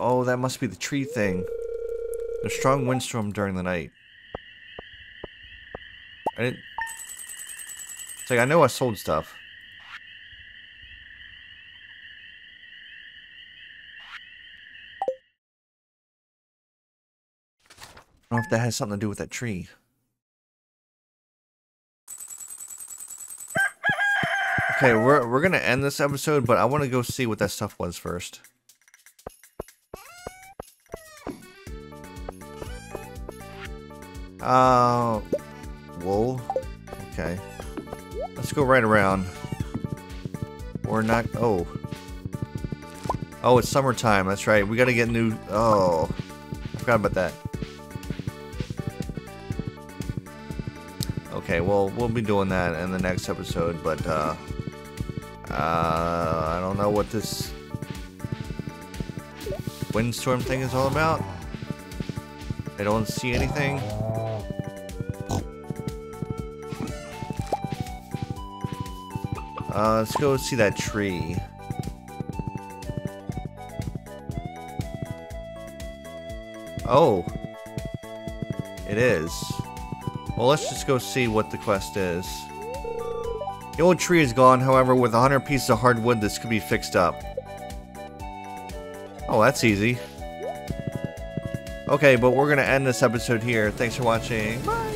Oh, that must be the tree thing. A strong windstorm during the night. I didn't... It's like, I know I sold stuff. I don't know if that has something to do with that tree. Okay, we're, we're gonna end this episode, but I want to go see what that stuff was first. Uh, wool. Okay. Let's go right around. Or not. Oh. Oh, it's summertime. That's right. We gotta get new. Oh. I forgot about that. Okay, well, we'll be doing that in the next episode, but, uh. Uh, I don't know what this windstorm thing is all about. I don't see anything. Uh, let's go see that tree. Oh. It is. Well, let's just go see what the quest is. The old tree is gone, however, with one hundred pieces of hardwood, this could be fixed up. Oh, that's easy. Okay, but we're going to end this episode here. Thanks for watching. Bye!